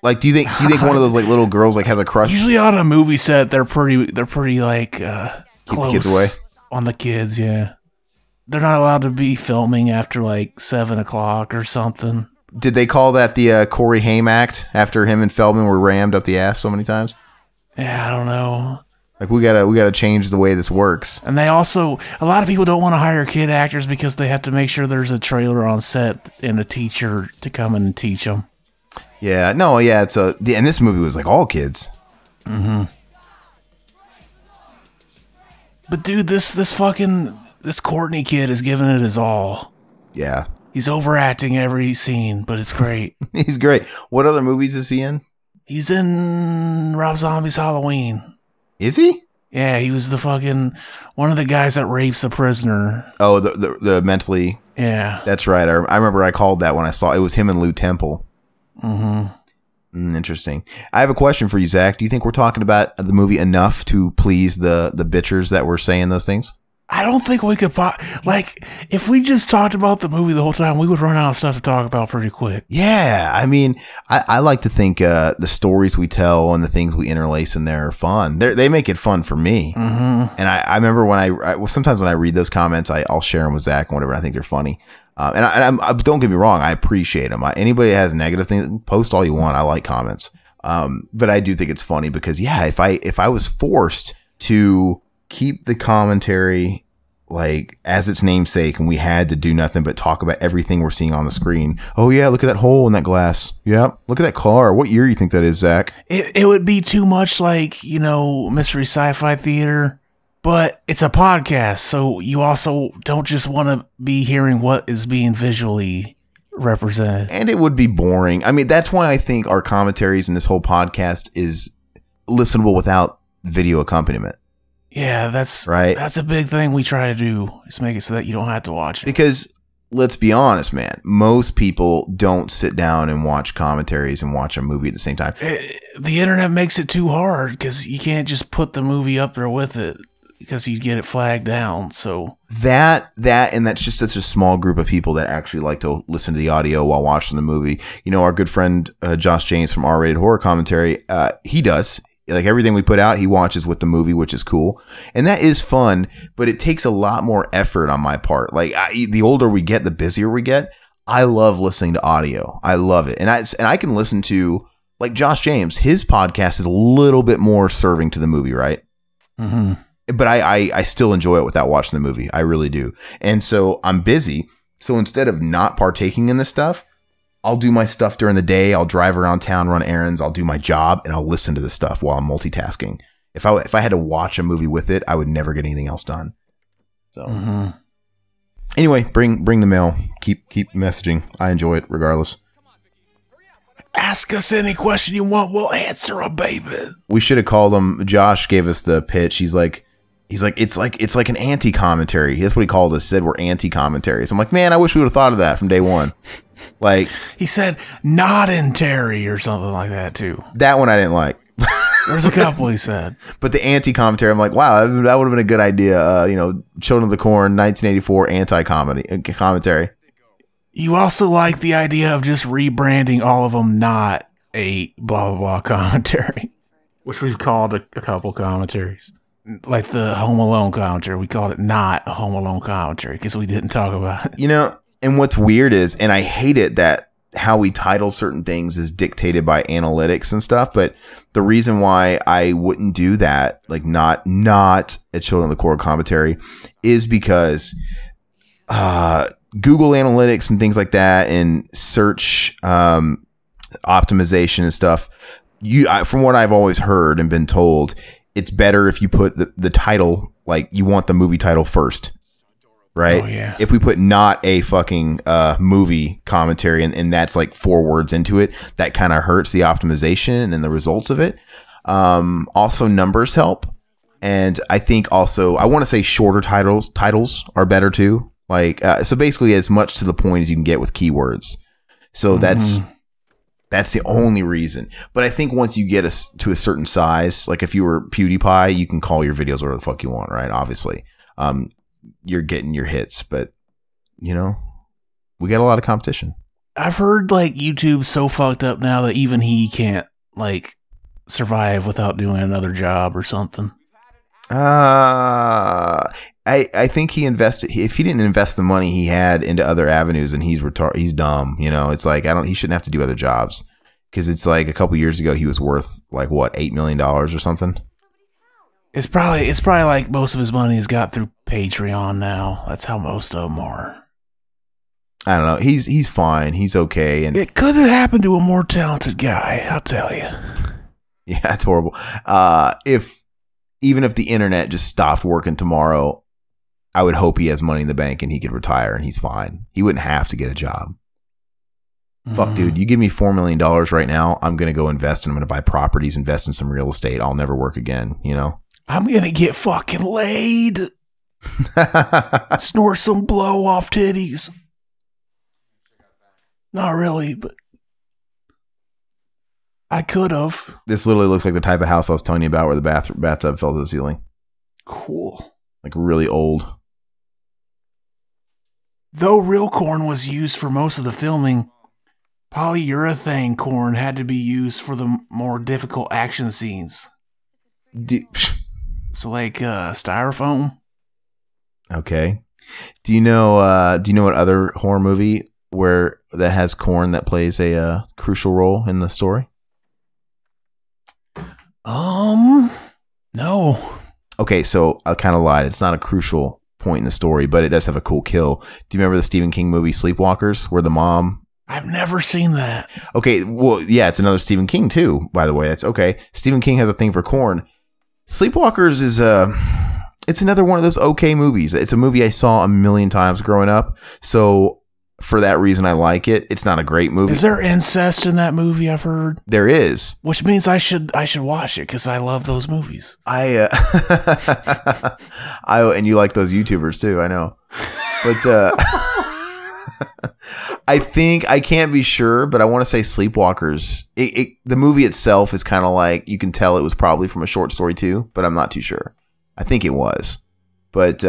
Like, do you think one of those like little girls like has a crush? Usually on a movie set, they're pretty like close kids away. On the kids. Yeah, they're not allowed to be filming after like 7 o'clock or something. Did they call that the Corey Haim Act after him and Feldman were rammed up the ass so many times? Yeah, I don't know. Like we gotta change the way this works. And they also, a lot of people don't want to hire kid actors because they have to make sure there's a trailer on set and a teacher to come in and teach them. Yeah, no, yeah, and this movie was like all kids. Mm-hmm. But dude, this Courtney kid is giving it his all. Yeah, he's overacting every scene, but it's great. He's great. What other movies is he in? He's in Rob Zombie's Halloween. Is he? Yeah, he was the fucking one of the guys that rapes the prisoner. Oh, the mentally. Yeah, that's right. I remember I called that when I saw it was him and Lou Temple. Mm-hmm. Interesting. I have a question for you, Zach. Do you think we're talking about the movie enough to please the bitchers that were saying those things? I don't think we could. Like, if we just talked about the movie the whole time, we would run out of stuff to talk about pretty quick. Yeah, I mean, I like to think the stories we tell and the things we interlace in there are fun. They make it fun for me. Mm-hmm. And I remember when sometimes when I read those comments, I'll share them with Zach and whatever. I think they're funny. And don't get me wrong, I appreciate them. Anybody that has negative things, post all you want. I like comments. But I do think it's funny because, yeah, if I was forced to keep the commentary like as its namesake and we had to do nothing but talk about everything we're seeing on the screen. Oh yeah, look at that hole in that glass. Yep, look at that car. What year do you think that is, Zach? It would be too much like, you know, Mystery Sci-Fi Theater, but it's a podcast, so you also don't just want to be hearing what is being visually represented. And it would be boring. I mean, that's why I think our commentaries and this whole podcast is listenable without video accompaniment. Yeah, that's right. That's a big thing we try to do is make it so that you don't have to watch it. Because let's be honest, man, most people don't sit down and watch commentaries and watch a movie at the same time. The internet makes it too hard because you can't just put the movie up there with it because you'd get it flagged down. So and that's just such a small group of people that actually like to listen to the audio while watching the movie. You know, our good friend Josh James from R-Rated Horror Commentary, he does. Like everything we put out, he watches with the movie, which is cool. And that is fun, but it takes a lot more effort on my part. Like the older we get, the busier we get. I love listening to audio. I love it. And I can listen to like Josh James. His podcast is a little bit more serving to the movie. Right. Mm-hmm. But I still enjoy it without watching the movie. I really do. And so I'm busy. So instead of not partaking in this stuff, I'll do my stuff during the day. I'll drive around town, run errands. I'll do my job, and I'll listen to this stuff while I'm multitasking. If I had to watch a movie with it, I would never get anything else done. So anyway, bring the mail. Keep messaging. I enjoy it regardless. Ask us any question you want. We'll answer them, baby. We should have called him. Josh gave us the pitch. He's like, it's like an anti-commentary. That's what he called us. He said we're anti-commentaries. I'm like, man, I wish we would have thought of that from day one. Like he said, not in Terry or something like that too. That one I didn't like. There's a couple he said, but the anti-commentary. I'm like, wow, that would have been a good idea. You know, Children of the Corn, 1984 anti-commentary. You also like the idea of just rebranding all of them, not a blah blah blah commentary, which we've called a couple commentaries. Like the Home Alone commentary, we called it not a Home Alone commentary because we didn't talk about it. You know, and what's weird is, and I hate it that how we title certain things is dictated by analytics and stuff, but the reason why I wouldn't do that, like not a Children of the Corn commentary, is because Google Analytics and things like that and search optimization and stuff, from what I've always heard and been told, it's better if you put the title, like you want the movie title first. right? Oh, yeah. If we put not a fucking movie commentary and that's like 4 words into it, that kind of hurts the optimization and the results of it. Also, numbers help. And I think also I want to say shorter titles are better too. Like so basically as much to the point as you can get with keywords. So that's the only reason. But I think once you get to a certain size, like if you were PewDiePie, you can call your videos whatever the fuck you want, right? Obviously, you're getting your hits, but you know, we got a lot of competition. I've heard like YouTube's so fucked up now that even he can't like survive without doing another job or something. I think he invested. If he didn't invest the money he had into other avenues, and he's dumb. You know, it's like he shouldn't have to do other jobs, because it's like a couple years ago he was worth like what $8 million or something. It's probably like most of his money is got through Patreon now. That's how most of them are. I don't know. He's fine. He's okay. And it could have happened to a more talented guy. I'll tell you. Yeah, it's horrible. Even if the internet just stopped working tomorrow, I would hope he has money in the bank and he could retire and he's fine. He wouldn't have to get a job. Mm-hmm. Fuck, dude, you give me $4 million right now, I'm going to go invest and I'm going to buy properties, invest in some real estate. I'll never work again, you know? I'm going to get fucking laid. Snort some blow off titties. Not really, but I could have. This literally looks like the type of house I was telling you about where the bathtub fell to the ceiling. Cool. Like really old. Though real corn was used for most of the filming, polyurethane corn had to be used for the more difficult action scenes. So like styrofoam. Okay. Do you know what other horror movie where that has corn that plays a crucial role in the story? No. Okay, so I kind of lied. It's not a crucial point in the story, but it does have a cool kill. Do you remember the Stephen King movie Sleepwalkers, where the mom? I've never seen that. Okay, well, yeah, it's another Stephen King too, by the way. That's okay. Stephen King has a thing for corn. Sleepwalkers is it's another one of those okay movies. It's a movie I saw a million times growing up, so for that reason, I like it. It's not a great movie. Is there incest in that movie? I've heard there is, which means I should watch it because I love those movies. And you like those YouTubers too. I know, but I can't be sure, but I want to say Sleepwalkers. The movie itself is kind of like, you can tell it was probably from a short story too, but I'm not too sure. I think it was, but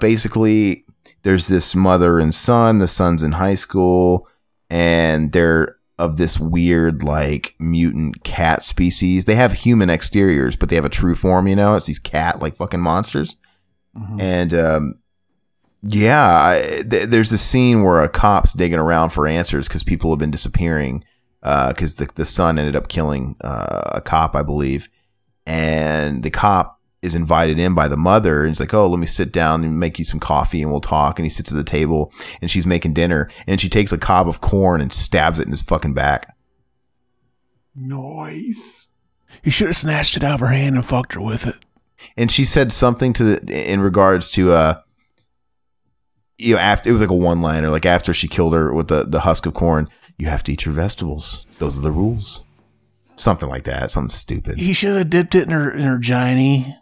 basically, there's this mother and son. The son's in high school, and they're of this weird, like, mutant cat species. They have human exteriors, but they have a true form, you know? It's these cat, like, fucking monsters. Mm-hmm. And, there's this scene where a cop's digging around for answers because people have been disappearing because the son ended up killing a cop, I believe. And the cop is invited in by the mother, and he's like, oh, let me sit down and make you some coffee and we'll talk. And he sits at the table and she's making dinner and she takes a cob of corn and stabs it in his fucking back. Nice. He should have snatched it out of her hand and fucked her with it. And she said something in regards to, you know, after it was like a one-liner, like after she killed her with the husk of corn, you have to eat your vegetables. Those are the rules. Something like that. Something stupid. He should have dipped it in her gianty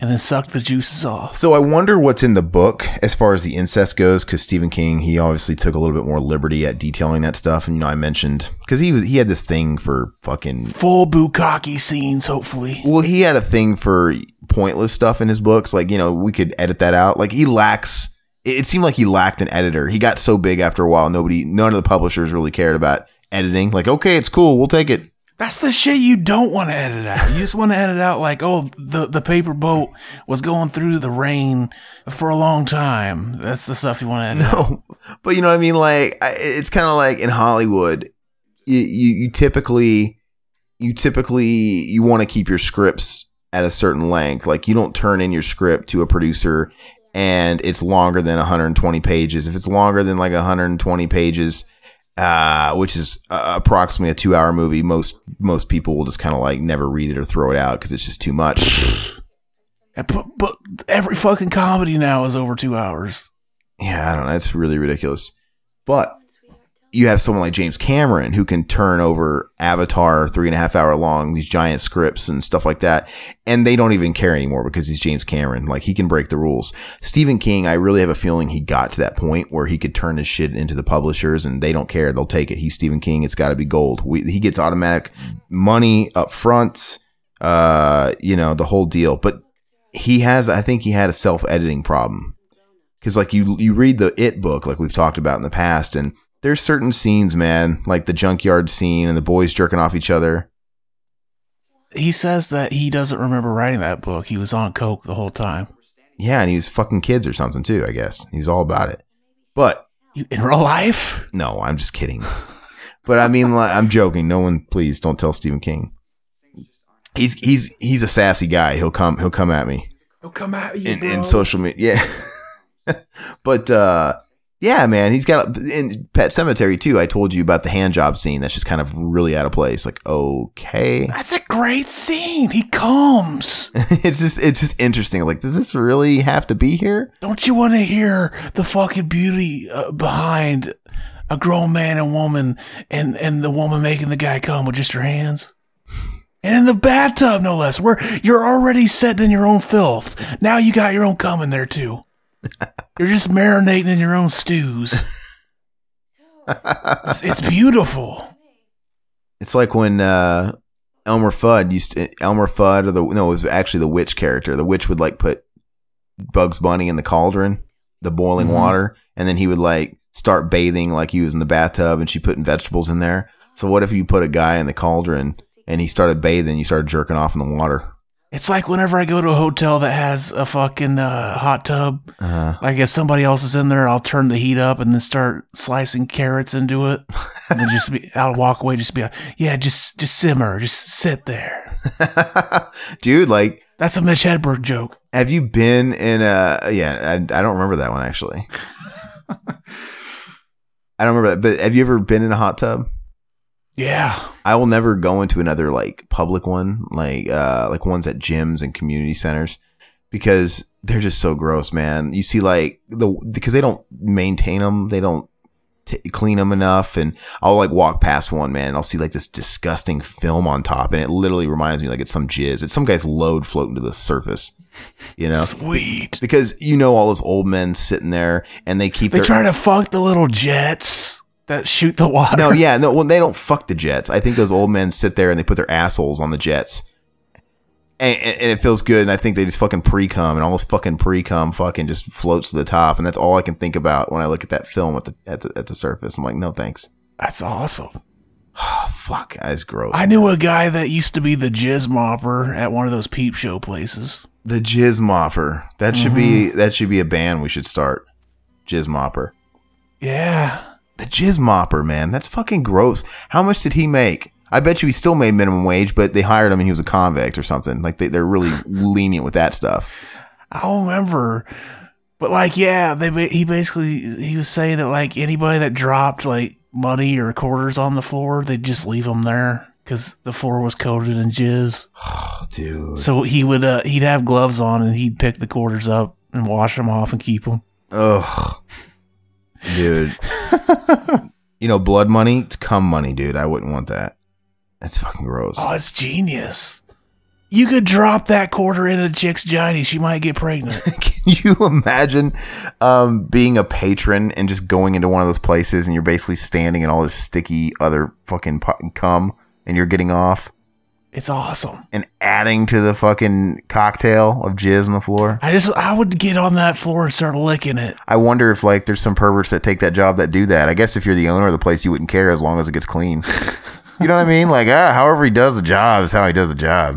and then sucked the juices off. So I wonder what's in the book as far as the incest goes, because Stephen King, he obviously took a little bit more liberty at detailing that stuff. And, you know, I mentioned, because he had this thing for fucking full bukkake scenes, hopefully. Well, he had a thing for pointless stuff in his books. Like, you know, we could edit that out. Like, it seemed like he lacked an editor. He got so big after a while, none of the publishers really cared about editing. Like, okay, it's cool, we'll take it. That's the shit you don't want to edit out. You just want to edit out like, oh, the paper boat was going through the rain for a long time. That's the stuff you want to edit out. But you know what I mean? Like, it's kind of like in Hollywood, you typically want to keep your scripts at a certain length. Like, you don't turn in your script to a producer and it's longer than 120 pages. If it's longer than like 120 pages, which is approximately a 2-hour movie, most people will just kind of like never read it or throw it out because it's just too much. But every fucking comedy now is over 2 hours. Yeah, I don't know. That's really ridiculous. But you have someone like James Cameron who can turn over Avatar 3.5 hour long, these giant scripts and stuff like that. And they don't even care anymore because he's James Cameron. Like, he can break the rules. Stephen King, I really have a feeling he got to that point where he could turn his shit into the publishers and they don't care. They'll take it. He's Stephen King. It's got to be gold. He gets automatic money up front, you know, the whole deal. But he has, I think he had a self-editing problem. Because like you read the It book, like we've talked about in the past, and there's certain scenes, man, like the junkyard scene and the boys jerking off each other. He says that he doesn't remember writing that book. He was on coke the whole time. Yeah, and he was fucking kids or something too, I guess. He was all about it. But in real life? No, I'm just kidding. But I mean, like, I'm joking. No one, please don't tell Stephen King. He's a sassy guy. He'll come at me. He'll come at you in social media. Yeah. But yeah, man, he's got in Pet Sematary too. I told you about the hand job scene. That's just kind of really out of place. Like, okay, that's a great scene. He comes. it's just interesting. Like, does this really have to be here? Don't you want to hear the fucking beauty behind a grown man and woman, and the woman making the guy come with just her hands? And in the bathtub, no less. Where you're already sitting in your own filth. Now you got your own cum in there too. You're just marinating in your own stews. It's beautiful. It's like when Elmer Fudd, or no, it was actually the witch character. The witch would like put Bugs Bunny in the cauldron, the boiling water, and then he would like start bathing like he was in the bathtub, and she putting vegetables in there. So what if you put a guy in the cauldron and he started bathing, you started jerking off in the water? It's like whenever I go to a hotel that has a fucking hot tub, like if somebody else is in there, I'll turn the heat up and then start slicing carrots into it. And then just be, I'll walk away, just be like, yeah, just simmer, just sit there. Dude, like, that's a Mitch Hedberg joke. Have you been in a, yeah, I don't remember that one actually. I don't remember that, but have you ever been in a hot tub? Yeah, I will never go into another like public one, like ones at gyms and community centers, because they're just so gross, man. You see, like because they don't maintain them, they don't clean them enough, and I'll like walk past one, man, and I'll see like this disgusting film on top, and it literally reminds me like it's some jizz, it's some guy's load floating to the surface, you know? Sweet, because you know all those old men sitting there, and they try to fuck the little jets that shoot the water. No, yeah, no. Well, they don't fuck the jets. I think those old men sit there and they put their assholes on the jets, and it feels good. And I think they just fucking pre-cum, and all this fucking pre-cum fucking just floats to the top. And that's all I can think about when I look at that film at the surface. I'm like, no thanks. That's awesome. Oh, fuck, that's gross. I knew a guy that used to be the jizz mopper at one of those peep show places. The jizz mopper. That should be a band we should start. Jizz mopper. Yeah. The jizz mopper, man. That's fucking gross. How much did he make? I bet you he still made minimum wage, but they hired him and he was a convict or something. Like, they're really lenient with that stuff. I don't remember. But, like, yeah, he was saying that, like, anybody that dropped, like, money or quarters on the floor, they'd just leave them there because the floor was coated in jizz. Oh, dude. So he would, he'd have gloves on and he'd pick the quarters up and wash them off and keep them. Ugh. Dude, you know, blood money, it's cum money, dude. I wouldn't want that. That's fucking gross. Oh, it's genius. You could drop that quarter in a chick's johnny. She might get pregnant. Can you imagine being a patron and just going into one of those places and you're basically standing in all this sticky other fucking cum and you're getting off? It's awesome. And adding to the fucking cocktail of jizz on the floor. I would get on that floor and start licking it. I wonder if like there's some perverts that take that job that do that. I guess if you're the owner of the place, you wouldn't care as long as it gets clean. You know what I mean? Like, however he does the job is how he does the job.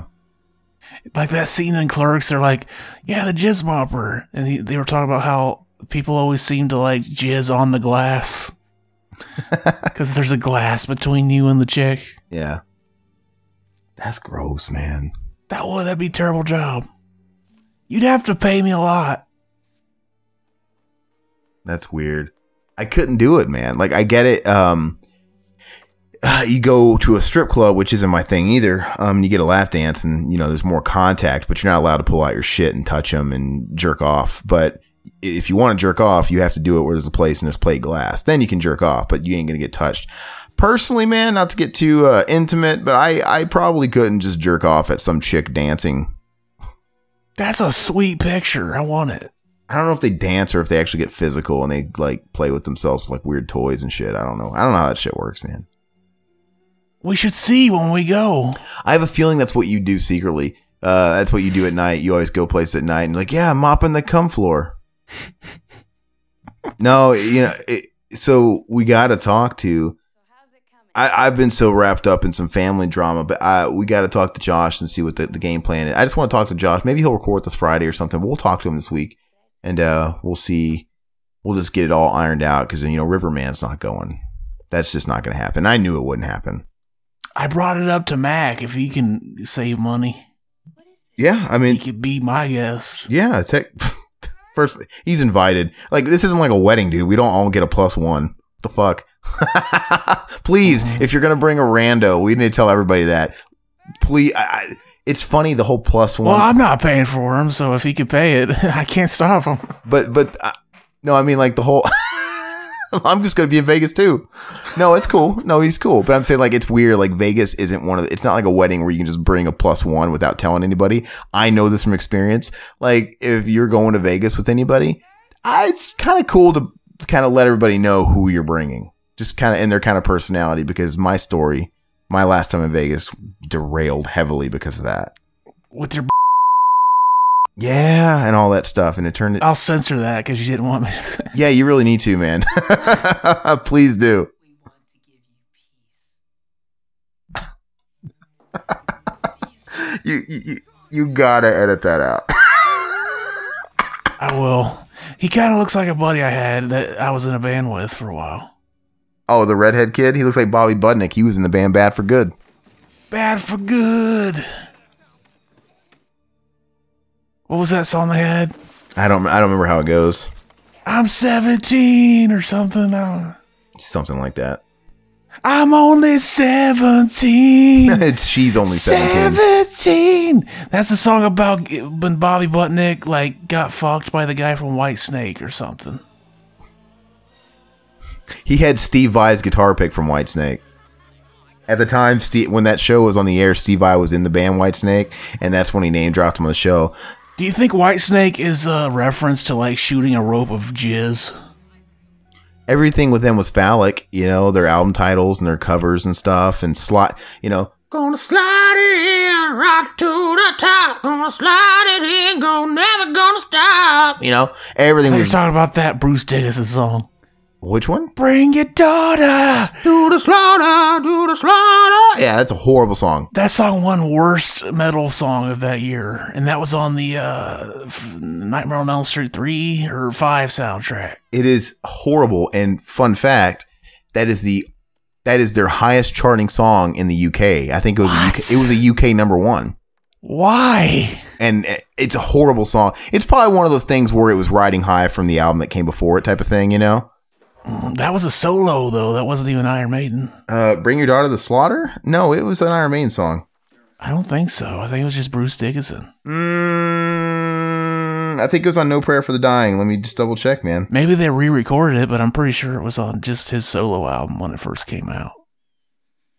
Like that scene in Clerks, they're like, yeah, the jizz mopper. And they were talking about how people always seem to like jizz on the glass. Because there's a glass between you and the chick. Yeah. That's gross, man. That'd be a terrible job. You'd have to pay me a lot. That's weird. I couldn't do it, man. Like, I get it. You go to a strip club, which isn't my thing either. You get a lap dance and, you know, there's more contact, but you're not allowed to pull out your shit and touch them and jerk off. But if you want to jerk off, you have to do it where there's a place and there's plate glass. Then you can jerk off, but you ain't going to get touched. Personally, man, not to get too intimate, but I probably couldn't just jerk off at some chick dancing. That's a sweet picture. I want it. I don't know if they dance or if they actually get physical and they like play with themselves with like weird toys and shit. I don't know. I don't know how that shit works, man. We should see when we go. I have a feeling that's what you do secretly. That's what you do at night. You always go place at night and like, yeah, I'm mopping the cum floor. No, you know, so we got to talk to. I've been so wrapped up in some family drama, but we got to talk to Josh and see what the game plan is. I just want to talk to Josh. Maybe he'll record with us Friday or something. We'll talk to him this week, and we'll see. We'll just get it all ironed out because, you know, Riverman's not going. That's just not going to happen. I knew it wouldn't happen. I brought it up to Mac if he can save money. Yeah, I mean, he could be my guest. Yeah, first he's invited. Like, this isn't like a wedding, dude. We don't all get a +1. What the fuck? Please, if you're gonna bring a rando, we need to tell everybody that. Please, it's funny the whole +1. Well, I'm not paying for him, so if he could pay it, I can't stop him. But no, I mean like the whole. I'm just gonna be in Vegas too. No, it's cool. No, he's cool. But I'm saying like it's weird. Like Vegas isn't one of the, it's not like a wedding where you can just bring a +1 without telling anybody. I know this from experience. Like if you're going to Vegas with anybody, it's kind of cool to kind of let everybody know who you're bringing. Just kind of in their kind of personality. Because my story, my last time in Vegas derailed heavily because of that. With your. Yeah, and all that stuff, and it turned. I'll censor that because you didn't want me to say. Yeah, you really need to, man. Please do. You gotta edit that out. I will. He kind of looks like a buddy I had that I was in a band with for a while. Oh, the redhead kid. He looks like Bobby Budnick. He was in the band Bad for Good. Bad for Good. What was that song they had? I don't remember how it goes. I'm 17 or something. Something like that. I'm only 17. It's she's only 17. That's a song about when Bobby Budnick like got fucked by the guy from Whitesnake or something. He had Steve Vai's guitar pick from Whitesnake. At the time, when that show was on the air, Steve Vai was in the band Whitesnake, and that's when he name dropped him on the show. Do you think Whitesnake is a reference to like shooting a rope of jizz? Everything with them was phallic, you know, their album titles and their covers and stuff, and slot, you know, gonna slide it in, rock to the top, gonna slide it in, go never gonna stop. You know, everything. You're talking about that Bruce Dickinson song. Which one? Bring your daughter to the slaughter, do the slaughter. Yeah, that's a horrible song. That song won worst metal song of that year, and that was on the Nightmare on Elm Street 3 or 5 soundtrack. It is horrible, and fun fact, that is their highest charting song in the UK. I think it was a UK number 1. Why? And it's a horrible song. It's probably one of those things where it was riding high from the album that came before it, type of thing, you know. That was a solo, though. That wasn't even Iron Maiden. Bring Your Daughter to the Slaughter? No, it was an Iron Maiden song. I don't think so. I think it was just Bruce Dickinson. I think it was on No Prayer for the Dying. Let me just double check, man. Maybe they re-recorded it, but I'm pretty sure it was on just his solo album when it first came out.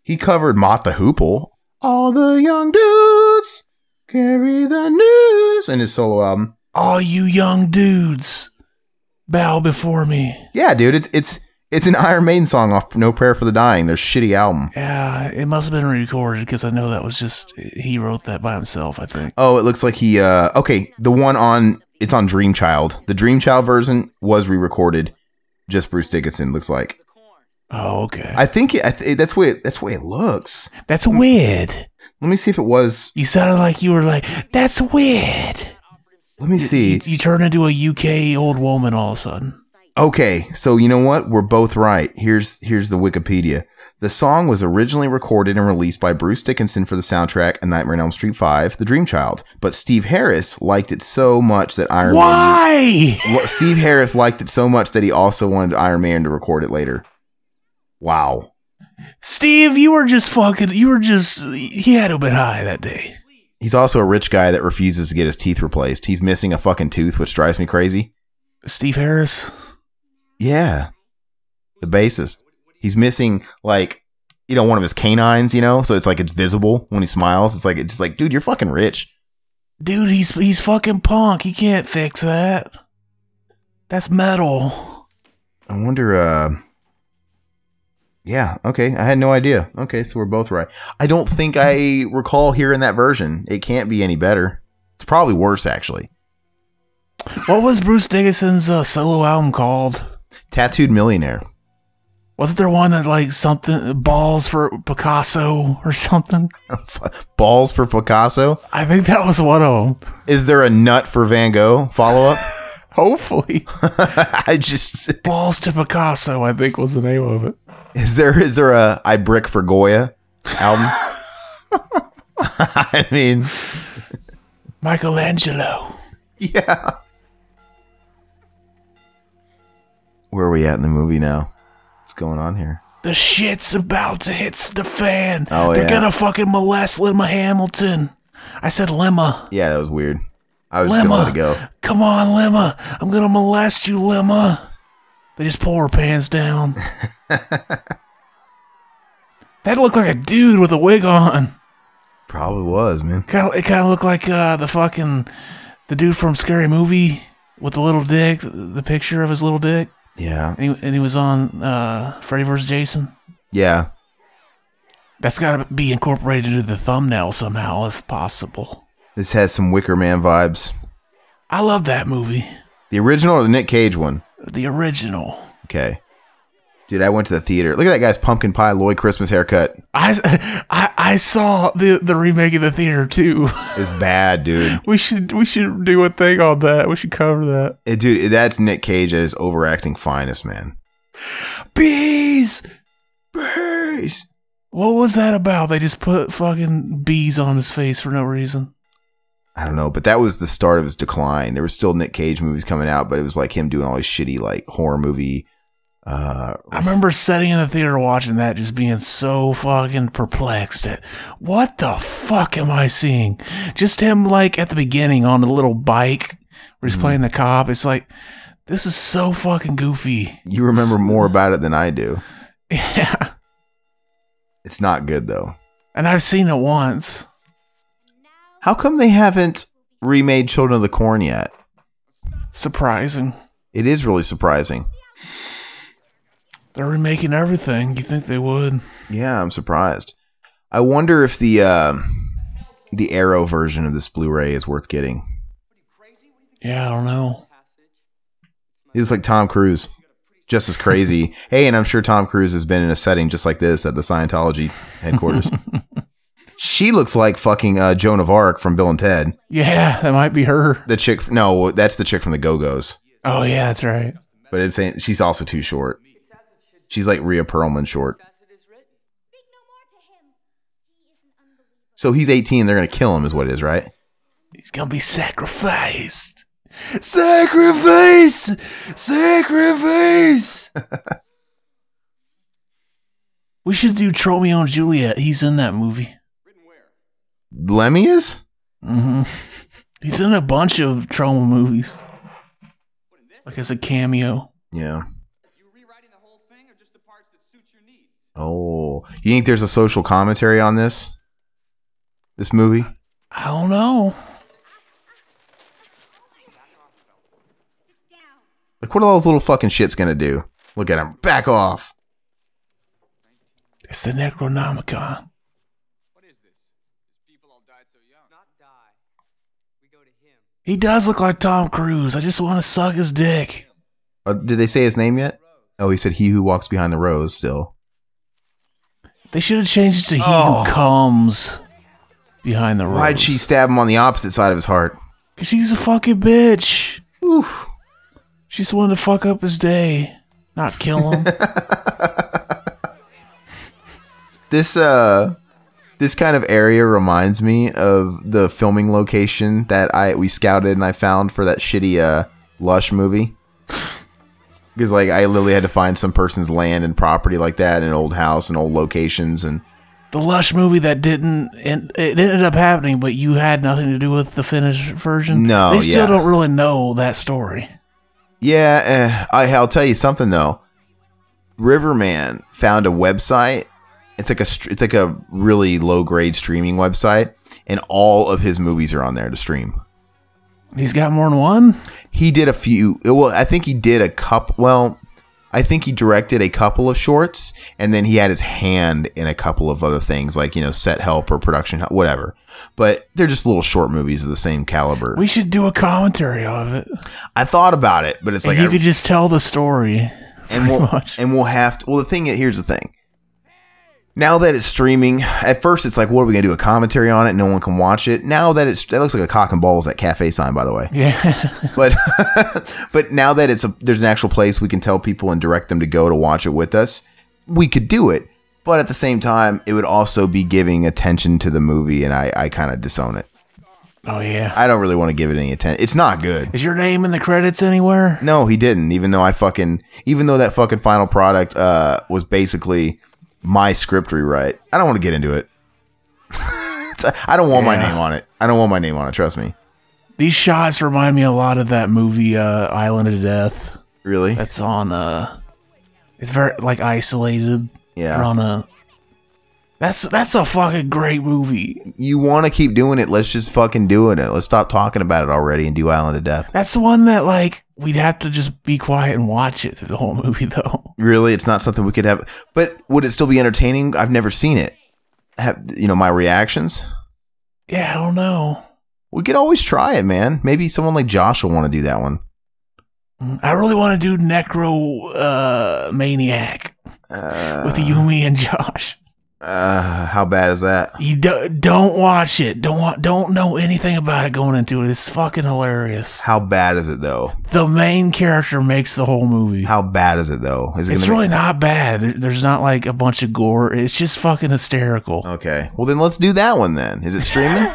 He covered Mott the Hoople. All the young dudes carry the news in his solo album. All you young dudes. Bow before me. Yeah, dude, it's an Iron Maiden song off No Prayer for the Dying, their shitty album. Yeah, it must have been recorded because I know that was just he wrote that by himself, I think. Oh, it looks like he okay, the one on it's on Dream Child. The Dream Child version was re-recorded, just Bruce Dickinson looks like. Oh, okay. I think that's the way it looks. That's weird. Let me see if it was. You sounded like you were like, that's weird. Let me see. You turn into a UK old woman all of a sudden. Okay, so you know what? We're both right. Here's the Wikipedia. The song was originally recorded and released by Bruce Dickinson for the soundtrack A Nightmare on Elm Street 5, The Dream Child. But Steve Harris liked it so much that Iron Maiden... Why? Steve Harris liked it so much that he also wanted Iron Maiden to record it later. Wow. Steve, you were just fucking... You were just... He had to have been high that day. He's also a rich guy that refuses to get his teeth replaced. He's missing a fucking tooth, which drives me crazy. Steve Harris? Yeah. The bassist. He's missing, like, you know, one of his canines, you know? So it's like it's visible when he smiles. It's just like, dude, you're fucking rich. Dude, he's fucking punk. He can't fix that. That's metal. I wonder, yeah, okay. I had no idea. Okay, so we're both right. I don't think I recall hearing that version. It can't be any better. It's probably worse, actually. What was Bruce Dickinson's solo album called? Tattooed Millionaire. Wasn't there one that, like, something, Balls for Picasso or something? Balls for Picasso? I think that was one of them. Is there a Nut for Van Gogh follow-up? Hopefully. I just... Balls to Picasso, I think was the name of it. Is there a I Brick for Goya album? I mean... Michelangelo. Yeah. Where are we at in the movie now? What's going on here? The shit's about to hit the fan. Oh, they're gonna fucking molest Lima Hamilton. I said Lima. Yeah, that was weird. I was just gonna let it go. Come on, Lima. I'm gonna molest you, Lima. They just pull her pants down. That looked like a dude with a wig on. Probably was, man. It kind of looked like the dude from Scary Movie with the little dick, the picture of his little dick. Yeah. And he was on Freddy vs. Jason. Yeah. That's got to be incorporated into the thumbnail somehow, if possible. This has some Wicker Man vibes. I love that movie. The original or the Nick Cage one? The original. Okay. Dude, I went to the theater. Look at that guy's pumpkin pie Lloyd Christmas haircut. I saw the remake of the theater too. It's bad, dude. We should do a thing on that. We should cover that. Hey, dude, that's Nick Cage at his overacting finest, man. Bees, bees. What was that about? They just put fucking bees on his face for no reason. I don't know, but that was the start of his decline. There were still Nick Cage movies coming out, but it was like him doing all these shitty like horror movie. I remember sitting in the theater watching that, just being so fucking perplexed at what the fuck am I seeing? Just him, like at the beginning on the little bike where he's playing the cop. It's like, this is so fucking goofy. You remember more about it than I do. Yeah, it's not good though. And I've seen it once. How come they haven't remade Children of the Corn yet? Surprising. It is really surprising. They're remaking everything. You think they would? Yeah, I'm surprised. I wonder if the Arrow version of this Blu-ray is worth getting. Yeah, I don't know. He's like Tom Cruise, just as crazy. Hey, and I'm sure Tom Cruise has been in a setting just like this at the Scientology headquarters. She looks like fucking Joan of Arc from Bill and Ted. Yeah, that might be her. The chick? No, that's the chick from the Go-Go's. Oh yeah, that's right. But I'm saying she's also too short. She's like Rhea Perlman short. So he's 18. They're gonna kill him, is what it is, right? He's gonna be sacrificed. Sacrifice, sacrifice. We should do Romeo and Juliet. He's in that movie. Lemmy is? Mm-hmm. He's in a bunch of trauma movies, like as a cameo. Yeah. Oh, you think there's a social commentary on this movie? I don't know. Like, what are all those little fucking shits gonna do? Look at him. Back off. It's the Necronomicon. What is this? These people all died so young. Not die. We go to him. He does look like Tom Cruise. I just want to suck his dick. Did they say his name yet? Oh, he said He Who Walks Behind the Rose still. They should have changed it to He Who Comes Behind the Rose. Why'd she stab him on the opposite side of his heart? Because she's a fucking bitch. Oof. She just wanted to fuck up his day, not kill him. This kind of area reminds me of the filming location that we scouted and I found for that shitty Lush movie. Because, like, I literally had to find some person's land and property like that, an old house and old locations. And the Lush movie that didn't, and it ended up happening, but you had nothing to do with the finished version? No, they still don't really know that story. Yeah, I'll tell you something though. Riverman found a website. It's like a really low grade streaming website, and all of his movies are on there to stream. He's got more than one? He did a few. Well, I think he did a couple. Well, I think he directed a couple of shorts, and then he had his hand in a couple of other things, like, you know, set help or production help, whatever. But they're just little short movies of the same caliber. We should do a commentary of it. I thought about it, but it's like, you could just tell the story. And we'll have to. Well, here's the thing. Now that it's streaming, at first it's like, what are we gonna do? A commentary on it? No one can watch it. Now that that looks like a cock and balls, that cafe sign, by the way. Yeah. but now that there's an actual place we can tell people and direct them to go to watch it with us, we could do it. But at the same time, it would also be giving attention to the movie, and I kind of disown it. Oh yeah. I don't really want to give it any attention. It's not good. Is your name in the credits anywhere? No, he didn't. Even though that fucking final product was basically my script rewrite. I don't want to get into it. I don't want my name on it. I don't want my name on it. Trust me. These shots remind me a lot of that movie, Island of Death. Really? That's on. It's very like isolated. Yeah. On a. That's a fucking great movie. You want to keep doing it? Let's just fucking doing it. Let's stop talking about it already and do Island of Death. That's the one that like we'd have to just be quiet and watch it through the whole movie though. Really, it's not something we could have. But would it still be entertaining? I've never seen it. My reactions? Yeah, I don't know. We could always try it, man. Maybe someone like Josh will want to do that one. I really want to do Necro Maniac with Yumi and Josh. How bad is that? You don't watch it. Don't know anything about it going into it. It's fucking hilarious. How bad is it though? The main character makes the whole movie. How bad is it though? It's really not bad. There's not like a bunch of gore. It's just fucking hysterical. Okay. Well then let's do that one then. Is it streaming?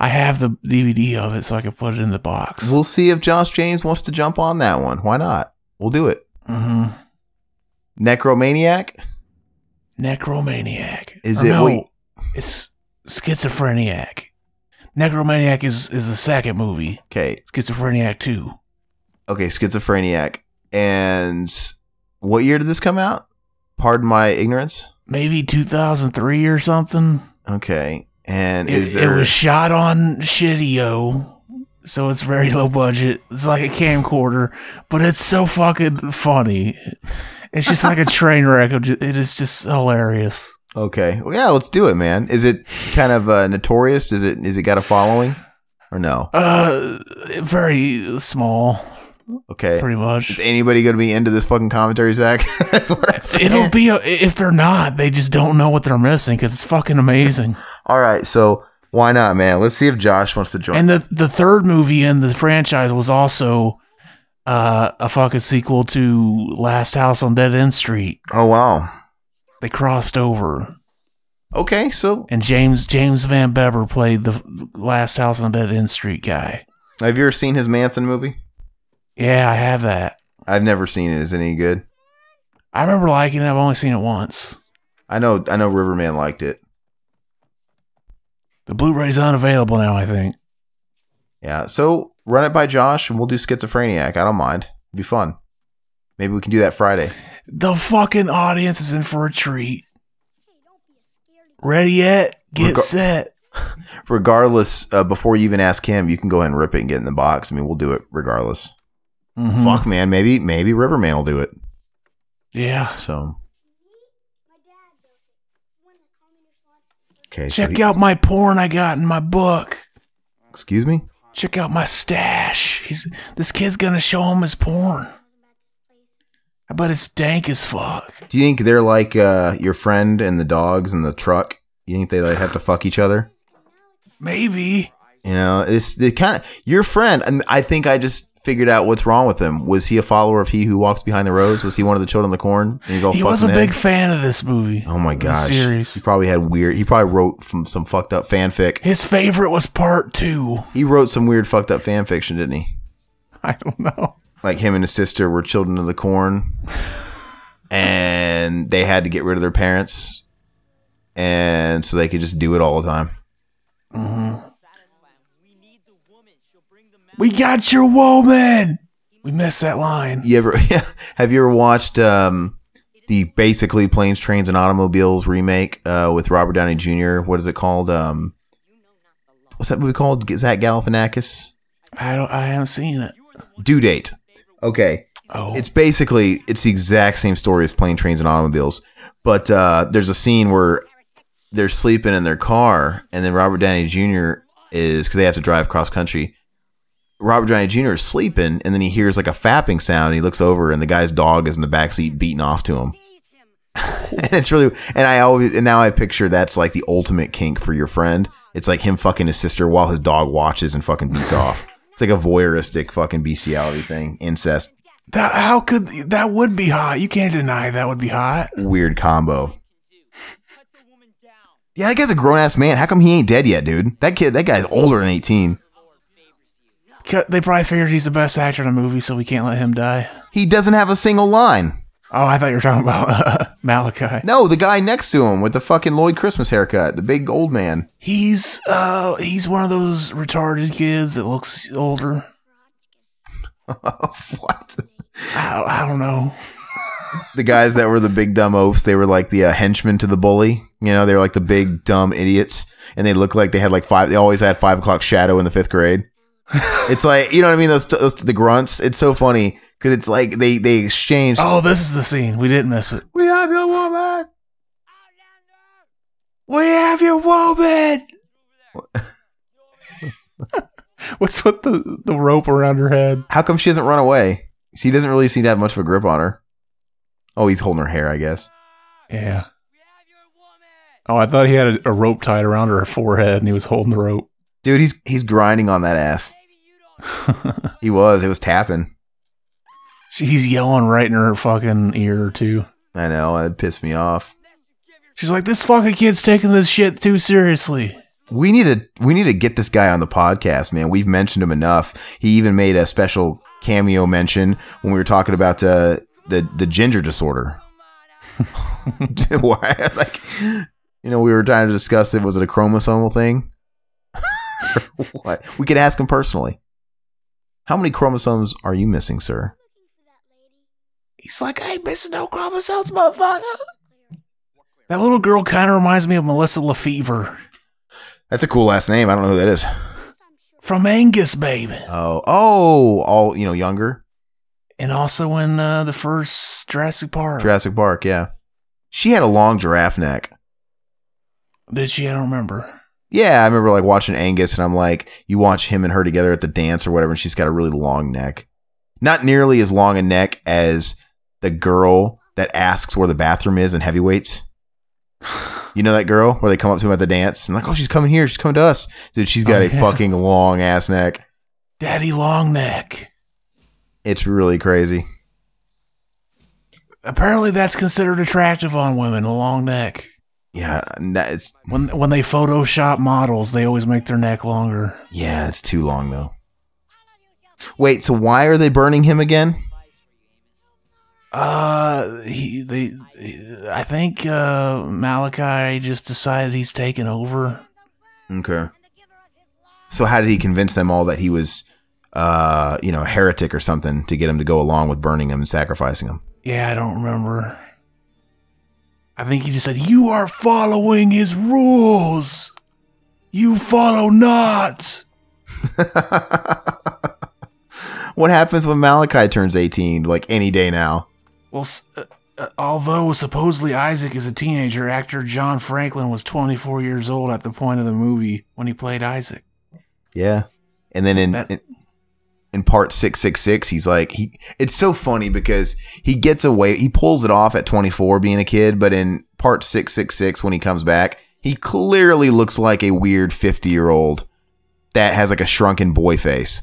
I have the DVD of it so I can put it in the box. We'll see if Josh James wants to jump on that one. Why not? We'll do it. Mm-hmm. Necromaniac? Necromaniac. Is it? No, wait. It's Schizophreniac. Necromaniac is the second movie. Okay. Schizophreniac 2. Okay, Schizophreniac. And what year did this come out? Pardon my ignorance. Maybe 2003 or something. Okay. And it was shot on Shittio, so it's very low budget. It's like a camcorder, but it's so fucking funny. It's just like a train wreck. It is just hilarious. Okay. Well, yeah, let's do it, man. Is it kind of notorious? Is it got a following or no? Very small. Okay. Pretty much. Is anybody going to be into this fucking commentary, Zach? It'll be, if they're not, they just don't know what they're missing because it's fucking amazing. All right. So why not, man? Let's see if Josh wants to join. And the third movie in the franchise was also a fucking sequel to Last House on Dead End Street. Oh wow, they crossed over. Okay, so and James Van Bever played the Last House on Dead End Street guy. Have you ever seen his Manson movie? Yeah, I have that. I've never seen it. Is it any good? I remember liking it. I've only seen it once. I know. Riverman liked it. The Blu-ray's unavailable now, I think. Yeah. So. Run it by Josh, and we'll do Schizophreniac. I don't mind. It'd be fun. Maybe we can do that Friday. The fucking audience is in for a treat. Ready yet? Get set. Regardless, before you even ask him, you can go ahead and rip it and get in the box. I mean, we'll do it regardless. Mm-hmm. Fuck, man. Maybe Riverman will do it. Yeah. So. Okay. Check out my porn I got in my book. Excuse me? Check out my stash. This kid's gonna show him his porn. I bet it's dank as fuck. Do you think they're like your friend and the dogs in the truck? You think they like have to fuck each other? Maybe. You know, it's the kind of your friend. And I think I just figured out what's wrong with him. Was he a follower of He Who Walks Behind the Rose? Was he one of the Children of the Corn? He was a big fan of this movie. Oh my gosh. He probably had weird... He probably wrote from some fucked up fanfic. His favorite was part 2. He wrote some weird fucked up fan fiction, didn't he? I don't know. Like him and his sister were Children of the Corn. And they had to get rid of their parents. And so they could just do it all the time. Mm-hmm. We got your woman! We missed that line. Have you ever watched the basically Planes, Trains, and Automobiles remake with Robert Downey Jr.? What is it called? What's that movie called? Zach Galifianakis? I haven't seen it. Due Date. Okay. Oh. It's the exact same story as Planes, Trains, and Automobiles, but there's a scene where they're sleeping in their car, and then Robert Downey Jr. is, because they have to drive cross country. Robert Downey Jr. is sleeping, and then he hears like a fapping sound. And he looks over, and the guy's dog is in the backseat beating off to him. And it's really, and now I picture that's like the ultimate kink for your friend. It's like him fucking his sister while his dog watches and fucking beats off. It's like a voyeuristic fucking bestiality thing, incest. That would be hot. You can't deny that would be hot. Weird combo. Yeah, that guy's a grown ass man. How come he ain't dead yet, dude? That guy's older than 18. They probably figured he's the best actor in a movie, so we can't let him die. He doesn't have a single line. Oh, I thought you were talking about Malachi. No, the guy next to him with the fucking Lloyd Christmas haircut, the big old man. He's one of those retarded kids that looks older. What? I don't know. The guys that were the big dumb oafs, they were like the henchmen to the bully. You know, they were like the big dumb idiots, and they looked like they had like They always had 5 o'clock shadow in the 5th grade. It's like, you know what I mean? Those the grunts. It's so funny because it's like they exchange. Oh, this is the scene. We didn't miss it. We have your woman. We have your woman. What's with the rope around her head? How come she doesn't run away? She doesn't really seem to have much of a grip on her. Oh, he's holding her hair, I guess. Yeah. Oh, I thought he had a rope tied around her forehead and he was holding the rope. Dude, he's grinding on that ass. He was. It was tapping. She's yelling right in her fucking ear, too. I know. It pissed me off. She's like, this fucking kid's taking this shit too seriously. We need to get this guy on the podcast, man. We've mentioned him enough. He even made a special cameo mention when we were talking about the ginger disorder. Dude, why? Like, you know, we were trying to discuss it. Was it a chromosomal thing? What? We could ask him personally. How many chromosomes are you missing, sir? He's like, I ain't missing no chromosomes, motherfucker. That little girl kind of reminds me of Melissa Lefevre. That's a cool last name. I don't know who that is. From Angus, baby. Oh, all, you know, younger. And also in the first Jurassic Park. Jurassic Park, yeah. She had a long giraffe neck. Did she? I don't remember. Yeah, I remember like watching Angus, and I'm like, you watch him and her together at the dance or whatever, and she's got a really long neck. Not nearly as long a neck as the girl that asks where the bathroom is in Heavyweights. You know that girl where they come up to him at the dance and like, oh, she's coming here, she's coming to us. Dude, she's got a fucking long ass neck. Daddy long neck. It's really crazy. Apparently that's considered attractive on women, a long neck. Yeah, it's when they Photoshop models, they always make their neck longer. Yeah, it's too long though. Wait, so why are they burning him again? I think Malachi just decided he's taken over. Okay. So how did he convince them all that he was, you know, a heretic or something to get him to go along with burning him and sacrificing him? Yeah, I don't remember. I think he just said, you are following his rules. You follow not. What happens when Malachi turns 18, like any day now? Well, although supposedly Isaac is a teenager, actor John Franklin was 24 years old at the point of the movie when he played Isaac. Yeah. And then in part 666, he's like, it's so funny because he gets away. He pulls it off at 24 being a kid. But in part 666, when he comes back, he clearly looks like a weird 50-year-old that has like a shrunken boy face.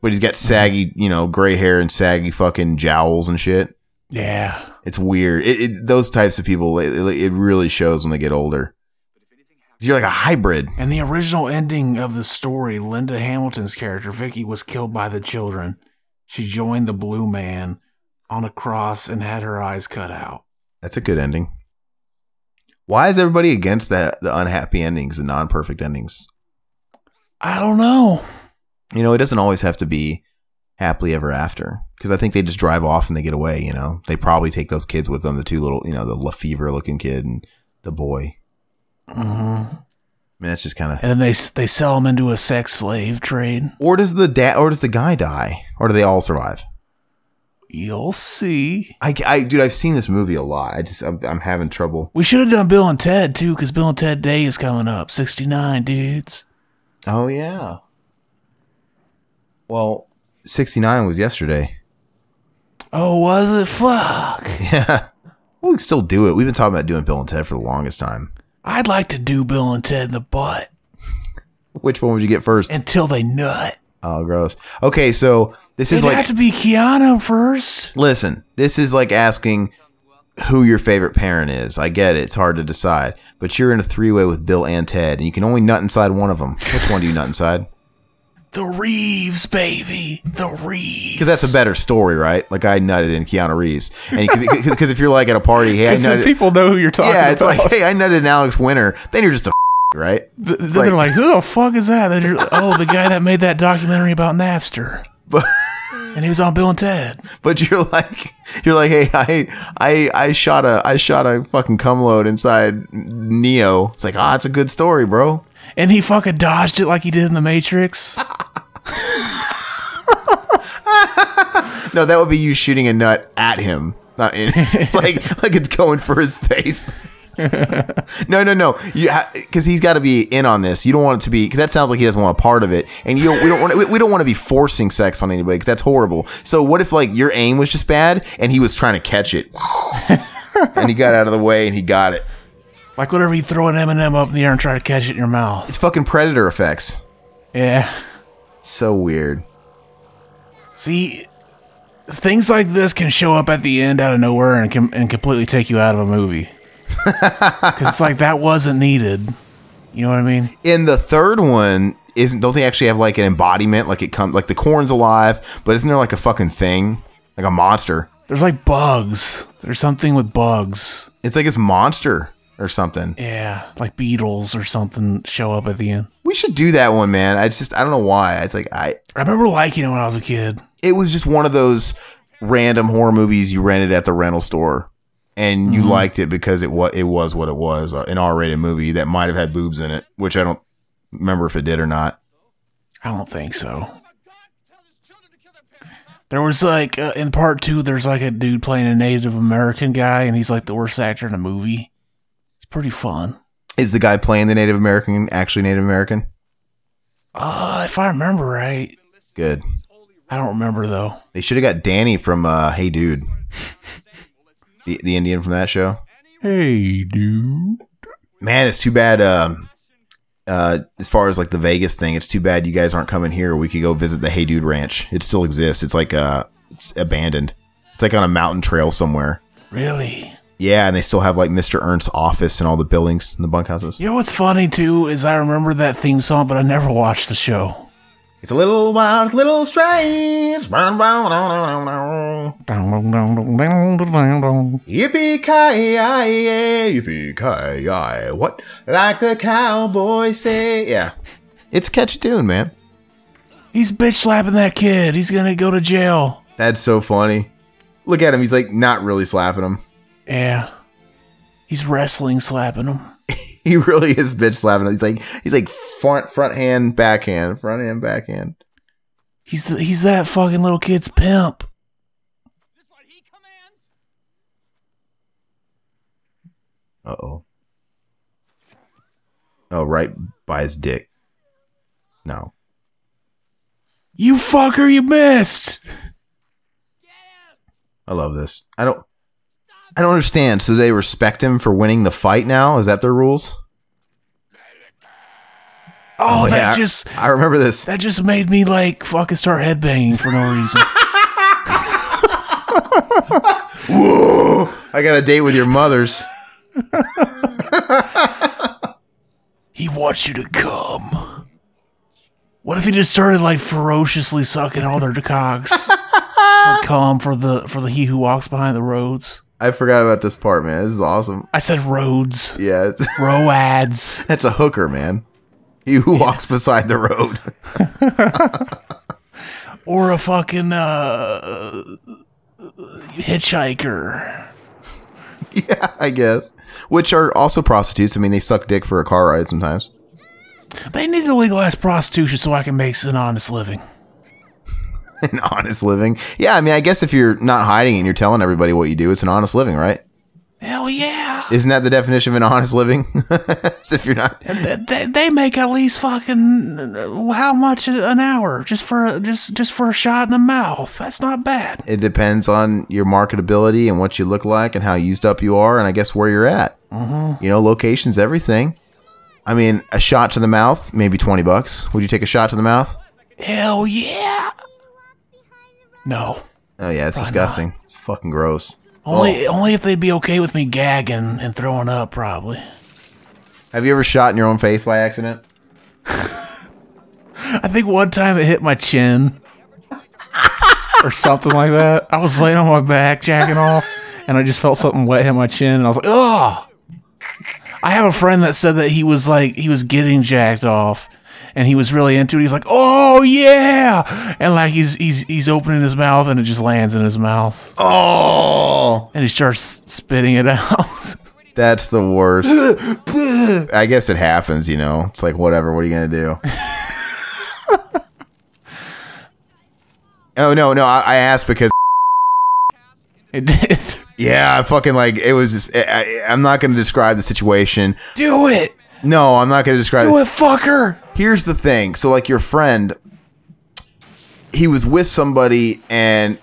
But he's got saggy, you know, gray hair and saggy fucking jowls and shit. Yeah. It's weird. Those types of people, it really shows when they get older. You're like a hybrid. And the original ending of the story, Linda Hamilton's character, Vicky, was killed by the children. She joined the blue man on a cross and had her eyes cut out. That's a good ending. Why is everybody against the unhappy endings, the non-perfect endings? I don't know. You know, it doesn't always have to be happily ever after, because I think they just drive off and they get away. You know, they probably take those kids with them, the two little, you know, the Lefevre looking kid and the boy. Mm-hmm. I mean, that's just kind of. And then they sell him into a sex slave trade. Or does the dad? Or does the guy die? Or do they all survive? You'll see. Dude, I've seen this movie a lot. I'm having trouble. We should have done Bill and Ted too, because Bill and Ted Day is coming up. 69 dudes. Oh yeah. Well, 69 was yesterday. Oh, was it? Fuck. Yeah. Well, we can still do it. We've been talking about doing Bill and Ted for the longest time. I'd like to do Bill and Ted in the Butt. Which one would you get first? Until they nut. Oh, gross. Okay, so this is like... It'd have to be Keanu first. Listen, this is like asking who your favorite parent is. I get it. It's hard to decide. But you're in a three-way with Bill and Ted, and you can only nut inside one of them. Which one do you nut inside? The Reeves, baby. The Reeves. Because that's a better story, right? Like, I nutted in Keanu Reeves. Because if you're like at a party, hey, I nutted. People know who you're talking about. Yeah, it's like, hey, I nutted in Alex Winter. Then you're just a right? Then they're like, who the fuck is that? Then you're, oh, the guy that made that documentary about Napster. But and he was on Bill and Ted. But you're like, hey, I shot a fucking cum load inside Neo. It's like, ah, it's a good story, bro. And he fucking dodged it like he did in The Matrix. No, that would be you shooting a nut at him, not in like it's going for his face. No, because he's got to be in on this. You don't want it to be, because that sounds like he doesn't want a part of it, and we don't want to be forcing sex on anybody, because that's horrible. So what if like your aim was just bad and he was trying to catch it, and he got out of the way and he got it. Like whenever you throw an M&M up in the air and try to catch it in your mouth. It's fucking predator effects. Yeah. So weird. See, things like this can show up at the end out of nowhere and completely take you out of a movie. Because it's like, that wasn't needed. You know what I mean? In the third one, don't they actually have like an embodiment? Like it comes, like the corn's alive, but isn't there like a fucking thing? Like a monster? There's like bugs. There's something with bugs. It's like it's monster. Or something. Yeah, like Beatles or something show up at the end. We should do that one, man. I don't know why. It's like, I remember liking it when I was a kid. It was just one of those random horror movies you rented at the rental store, and you liked it because it was what it was, an R-rated movie that might have had boobs in it, which I don't remember if it did or not. I don't think so. There was like, in part two, there's like a dude playing a Native American guy, and he's like the worst actor in a movie. Pretty fun. Is the guy playing the Native American actually Native American? If I remember right. Good. I don't remember though. They should have got Danny from Hey Dude. the Indian from that show. Hey Dude. Man, it's too bad as far as like the Vegas thing, it's too bad you guys aren't coming here. We could go visit the Hey Dude Ranch. It still exists. It's like it's abandoned. It's like on a mountain trail somewhere. Really? Yeah, and they still have like Mr. Ernst's office and all the buildings and the bunkhouses. You know what's funny too is I remember that theme song, but I never watched the show. It's a little wild, it's a little strange. Yippee-ki-yay, yippee-ki-yay, what? Like the cowboys say. Yeah, it's a catchy tune, man. He's bitch slapping that kid. He's gonna go to jail. That's so funny. Look at him. He's like not really slapping him. Yeah, he's wrestling slapping him. He really is bitch slapping him. He's like front hand, backhand, front hand, backhand. He's that fucking little kid's pimp. Uh oh. Oh, right by his dick. No. You fucker! You missed. I love this. I don't understand. So they respect him for winning the fight now? Is that their rules? Oh, that yeah, just... I remember this. That just made me, like, fucking start headbanging for no reason. Whoa! I got a date with your mother's. He wants you to come. What if he just started, like, ferociously sucking all their cocks? Come for the he who walks behind the roads. I forgot about this part, man. This is awesome. I said roads. Yeah. Roads. That's a hooker, man. He who walks beside the road. Or a fucking hitchhiker. Yeah, I guess. Which are also prostitutes. I mean, they suck dick for a car ride sometimes. They need to legalize prostitution so I can make an honest living. An honest living? Yeah, I mean, I guess if you're not hiding and you're telling everybody what you do, it's an honest living, right? Hell yeah. Isn't that the definition of an honest living? If you're not... They make at least fucking how much an hour just for a shot in the mouth? That's not bad. It depends on your marketability and what you look like and how used up you are and I guess where you're at. Mm-hmm. You know, location's everything. I mean, a shot to the mouth, maybe 20 bucks. Would you take a shot to the mouth? Hell yeah. No. Oh yeah, it's probably disgusting. Not. It's fucking gross. Only if they'd be okay with me gagging and throwing up, probably. Have you ever shot in your own face by accident? I think one time it hit my chin. Or something like that. I was laying on my back, jacking off, and I just felt something wet hit my chin, and I was like, ugh! I have a friend that said that he was getting jacked off, and he was really into it. He's like, oh yeah, and like he's opening his mouth and it just lands in his mouth. Oh, and he starts spitting it out. That's the worst. I guess it happens, you know. It's like whatever. What are you gonna do? Oh no, I asked because it did. Yeah, I fucking like it was. Just, I'm not gonna describe the situation. Do it. No, I'm not gonna describe. Do it, fucker. Here's the thing. So, like, your friend, he was with somebody, and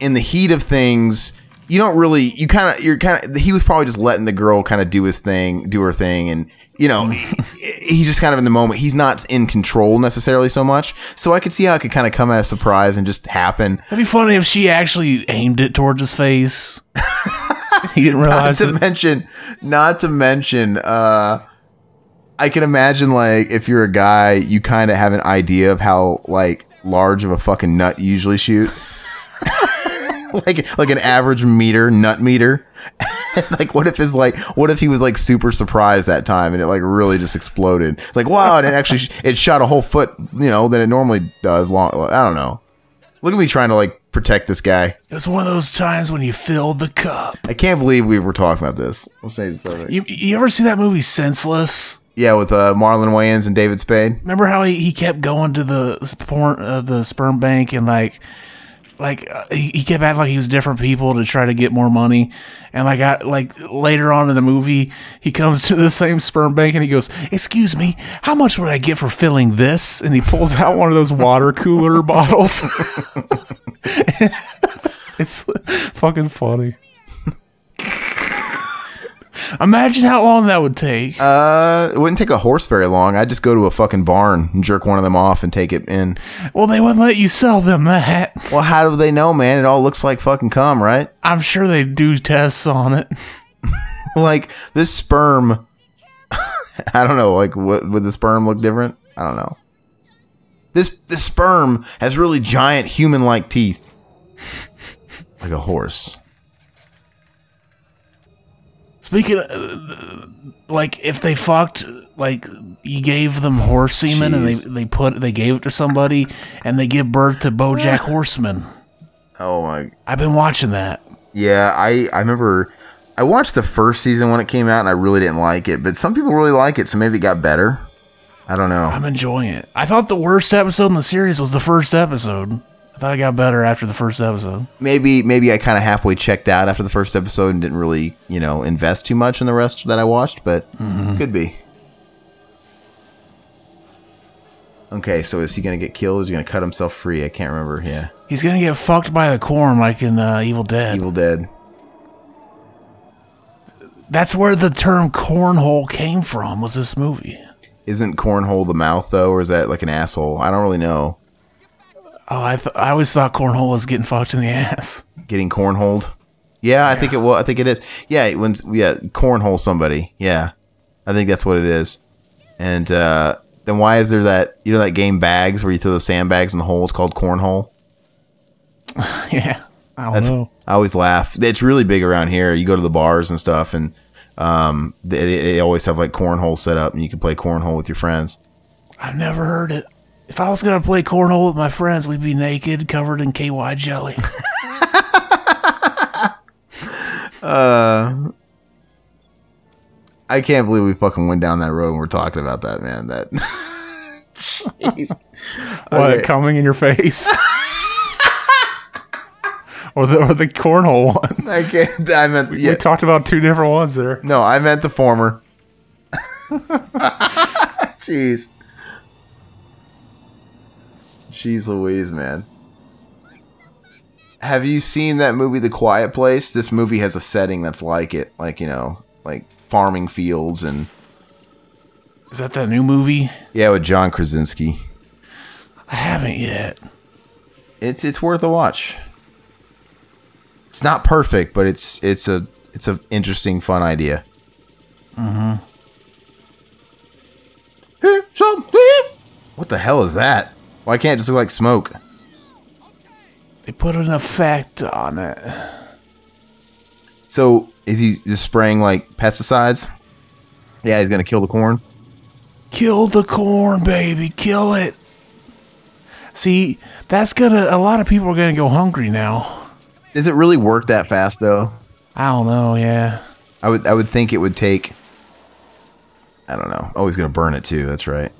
in the heat of things, you don't really, he was probably just letting the girl kind of do her thing, and, you know, he just kind of in the moment, he's not in control necessarily so much. So I could see how it could kind of come as a surprise and just happen. It'd be funny if she actually aimed it towards his face. He didn't realize it. Not to mention, I can imagine, like, if you're a guy, you kind of have an idea of how, like, large of a fucking nut you usually shoot. like an average nut meter. Like, what if he was, like, super surprised that time and it, like, really just exploded? It's like, wow, and it actually, it shot a whole foot, you know, than it normally does. I don't know. Look at me trying to, like, protect this guy. It was one of those times when you filled the cup. I can't believe we were talking about this. We'll save the topic. You ever see that movie Senseless? Yeah, with Marlon Wayans and David Spade. Remember how he kept going to the sperm bank and he kept acting like he was different people to try to get more money. And later on in the movie, he comes to the same sperm bank and he goes, "Excuse me, how much would I get for filling this?" And he pulls out one of those water cooler bottles. It's fucking funny. Imagine how long that would take. It wouldn't take a horse very long. I'd just go to a fucking barn and jerk one of them off and take it in. Well, they wouldn't let you sell them that. Well, how do they know, man? It all looks like fucking cum, right? I'm sure they do tests on it. Like, this sperm... I don't know, like, what, would the sperm look different? I don't know. This sperm has really giant human-like teeth. Like a horse. Speaking of, like, if they fucked, like, you gave them horse semen. Jeez. And they gave it to somebody and they give birth to BoJack Horseman. Oh my! I've been watching that. Yeah, I remember I watched the first season when it came out and I really didn't like it, but some people really like it, so maybe it got better. I don't know. I'm enjoying it. I thought the worst episode in the series was the first episode. I thought it got better after the first episode. Maybe I kind of halfway checked out after the first episode and didn't really, you know, invest too much in the rest that I watched, but could be. Okay, so is he going to get killed? Is he going to cut himself free? I can't remember. Yeah. He's going to get fucked by the corn like in Evil Dead. Evil Dead. That's where the term cornhole came from, was this movie. Isn't cornhole the mouth, though, or is that like an asshole? I don't really know. Oh, I always thought cornhole was getting fucked in the ass. Getting cornholed? Yeah, I think it will. I think it is. Yeah, cornhole somebody. Yeah, I think that's what it is. And then why is there that, you know, that game Bags where you throw the sandbags in the hole? It's called cornhole. Yeah, I don't know. I always laugh. It's really big around here. You go to the bars and stuff, and they always have like cornhole set up, and you can play cornhole with your friends. I've never heard it. If I was going to play cornhole with my friends, we'd be naked, covered in KY jelly. I can't believe we fucking went down that road and we're talking about that, man. That jeez. What, okay. Coming in your face? Or the cornhole one? I meant yeah. We talked about two different ones there. No, I meant the former. Jeez. Jeez Louise, man. Have you seen that movie, The Quiet Place? This movie has a setting that's like it. Like, you know, like farming fields and... Is that that new movie? Yeah, with John Krasinski. I haven't yet. It's worth a watch. It's not perfect, but it's an interesting, fun idea. Mm-hmm. What the hell is that? Why can't it just look like smoke? They put an effect on it. So, is he just spraying, like, pesticides? Yeah, he's gonna kill the corn. Kill the corn, baby. Kill it. See, that's gonna... A lot of people are gonna go hungry now. Does it really work that fast, though? I don't know, yeah. I would think it would take... I don't know. Oh, he's gonna burn it, too. That's right.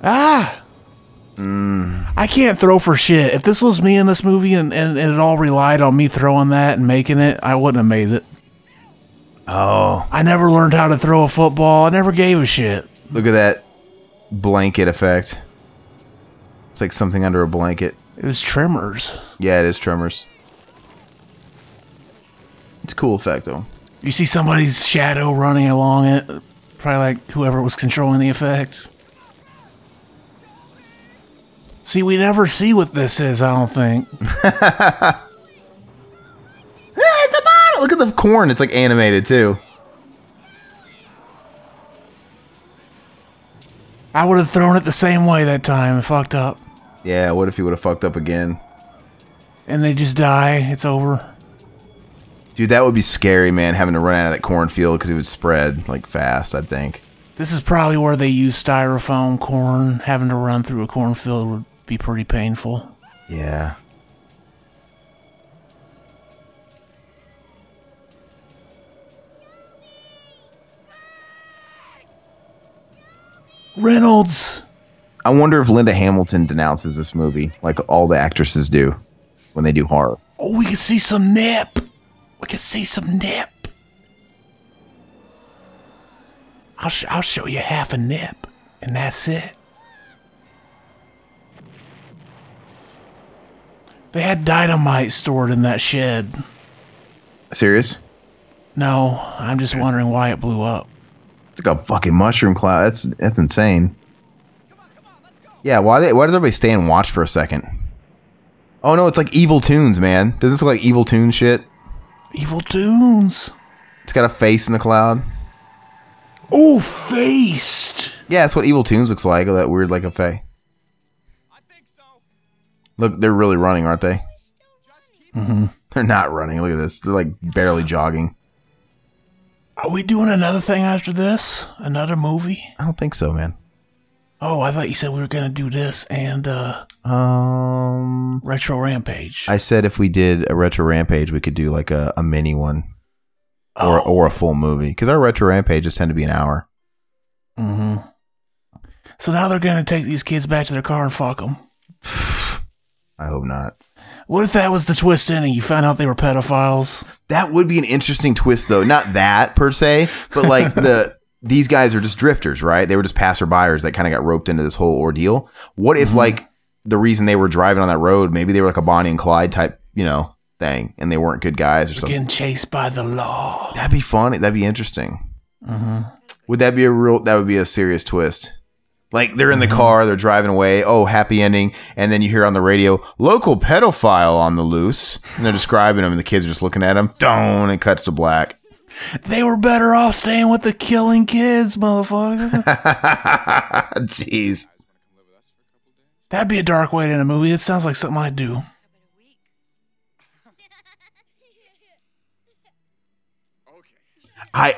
Ah! Mm. I can't throw for shit. If this was me in this movie and it all relied on me throwing that and making it, I wouldn't have made it. Oh. I never learned how to throw a football. I never gave a shit. Look at that blanket effect. It's like something under a blanket. It was Tremors. Yeah, it is Tremors. It's a cool effect, though. You see somebody's shadow running along it. Probably like whoever was controlling the effect. See, we never see what this is, I don't think. Yeah, it's a bottle! Look at the corn. It's, like, animated, too. I would have thrown it the same way that time and fucked up. Yeah, what if he would have fucked up again? And they just die. It's over. Dude, that would be scary, man, having to run out of that cornfield because it would spread, like, fast, I think. This is probably where they use styrofoam corn. Having to run through a cornfield would be pretty painful. Yeah. Reynolds! I wonder if Linda Hamilton denounces this movie, like all the actresses do when they do horror. Oh, we can see some nip! We can see some nip! I'll show you half a nip, and that's it. They had dynamite stored in that shed. Serious? No, I'm just wondering why it blew up. It's like a fucking mushroom cloud. That's insane. Come on, let's go. Yeah, why does everybody stay and watch for a second? Oh no, it's like Evil Toons, man. Does this look like Evil Toons shit? Evil Toons. It's got a face in the cloud. Oh, faced. Yeah, that's what Evil Toons looks like. Or that weird, like a fae. I think so. Look, they're really running, aren't they? Mm-hmm. They're not running. Look at this. They're like barely jogging. Are we doing another thing after this? Another movie? I don't think so, man. Oh, I thought you said we were gonna do this and Retro Rampage. I said if we did a Retro Rampage, we could do like a mini one. Or a full movie. Because our Retro Rampages tend to be an hour. Mm-hmm. So now they're going to take these kids back to their car and fuck them. I hope not. What if that was the twist ending? You found out they were pedophiles? That would be an interesting twist, though. Not that, per se. But, like, these guys are just drifters, right? They were just passerbyers that kind of got roped into this whole ordeal. What if, like, the reason they were driving on that road, maybe they were like a Bonnie and Clyde type, you know... thing, and they weren't good guys or something. Getting chased by the law. That'd be funny. That'd be interesting. Mm-hmm. Would that be a real? That would be a serious twist. Like they're in the car, they're driving away. Oh, happy ending! And then you hear on the radio, local pedophile on the loose, and they're describing him, and the kids are just looking at him. Don't. It cuts to black. They were better off staying with the killing kids, motherfucker. Jeez. That'd be a dark way to end a movie. It sounds like something I'd do.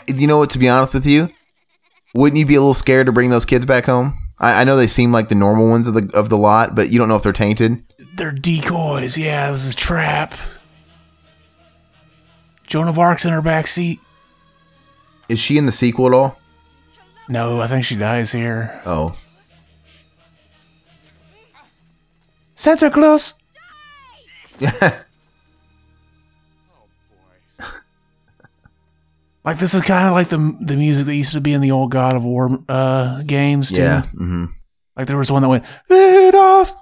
You know what, to be honest with you, Wouldn't you be a little scared to bring those kids back home? I know they seem like the normal ones of the lot, but you don't know if they're tainted. They're decoys. Yeah, it was a trap. Joan of Arc's in her backseat. Is she in the sequel at all? No, I think she dies here. Oh. Santa Claus! Yeah. Oh, boy. Like, this is kind of like the music that used to be in the old God of War games, too. Yeah. Mm-hmm. Like, there was one that went, Rudolph!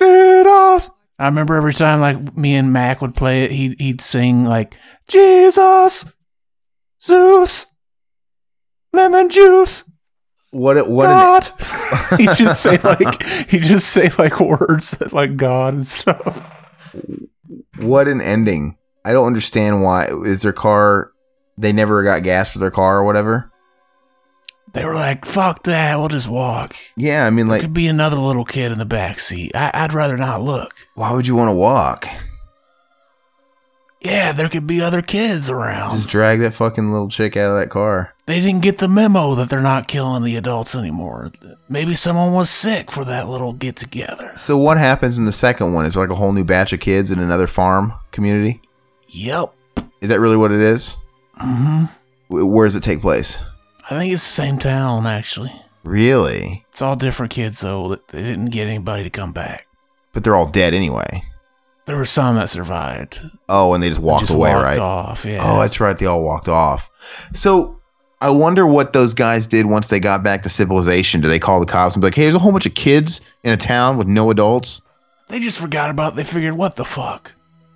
Rudolph! I remember every time, like, me and Mac would play it, he'd sing, like, Jesus! Zeus! Lemon juice! What God! He'd just say, like, words that, like, God and stuff. What an ending. I don't understand why. Is their car... They never got gas for their car or whatever? They were like, fuck that, we'll just walk. Yeah, I mean, there could be another little kid in the backseat. I'd rather not look. Why would you want to walk? Yeah, there could be other kids around. Just drag that fucking little chick out of that car. They didn't get the memo that they're not killing the adults anymore. Maybe someone was sick for that little get-together. So what happens in the second one? Is it like a whole new batch of kids in another farm community? Yep. Is that really what it is? Mm-hmm. Where does it take place? I think it's the same town, actually. Really? It's all different kids, though. They didn't get anybody to come back. But they're all dead anyway. There were some that survived. Oh, and they just walked away, right? Just walked off, yeah. Oh, that's right. They all walked off. So I wonder what those guys did once they got back to civilization. Do they call the cops and be like, hey, there's a whole bunch of kids in a town with no adults? They just forgot about it. They figured, what the fuck?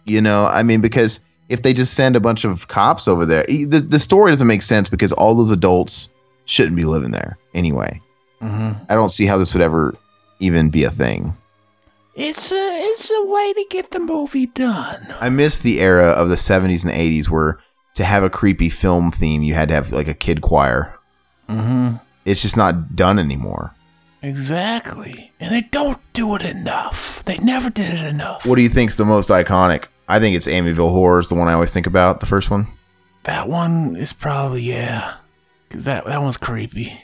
You know, I mean, because if they just send a bunch of cops over there, the story doesn't make sense because all those adults shouldn't be living there anyway. Mm-hmm. I don't see how this would ever even be a thing. It's a way to get the movie done. I miss the era of the 70s and 80s where to have a creepy film theme, you had to have like a kid choir. Mm-hmm. It's just not done anymore. Exactly. And they don't do it enough. They never did it enough. What do you think's the most iconic? I think it's Amityville Horror is the one I always think about, the first one. That one is probably, yeah. Because that one's creepy.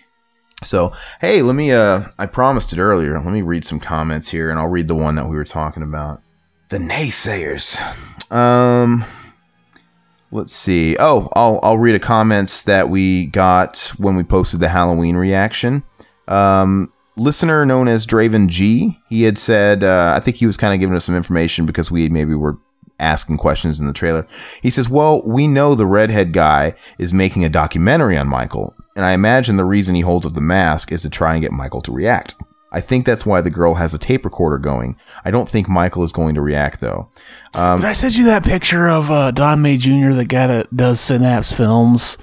So, hey, let me, I promised it earlier. Let me read some comments here, and I'll read the one that we were talking about. The naysayers. Let's see. Oh, I'll read a comments that we got when we posted the Halloween reaction. Listener known as Draven G, he had said, I think he was kind of giving us some information because we maybe were asking questions in the trailer. He says, well, we know the redhead guy is making a documentary on Michael, and I imagine the reason he holds up the mask is to try and get Michael to react. I think that's why the girl has a tape recorder going. I don't think Michael is going to react, though. But I sent you that picture of Don May Jr., the guy that does Synapse Films.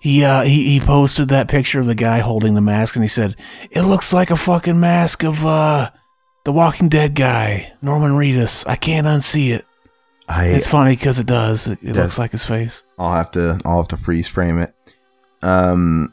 He posted that picture of the guy holding the mask, and he said, it looks like a fucking mask of the Walking Dead guy, Norman Reedus. I can't unsee it. It's funny because it does. It looks like his face. I'll have to freeze frame it. And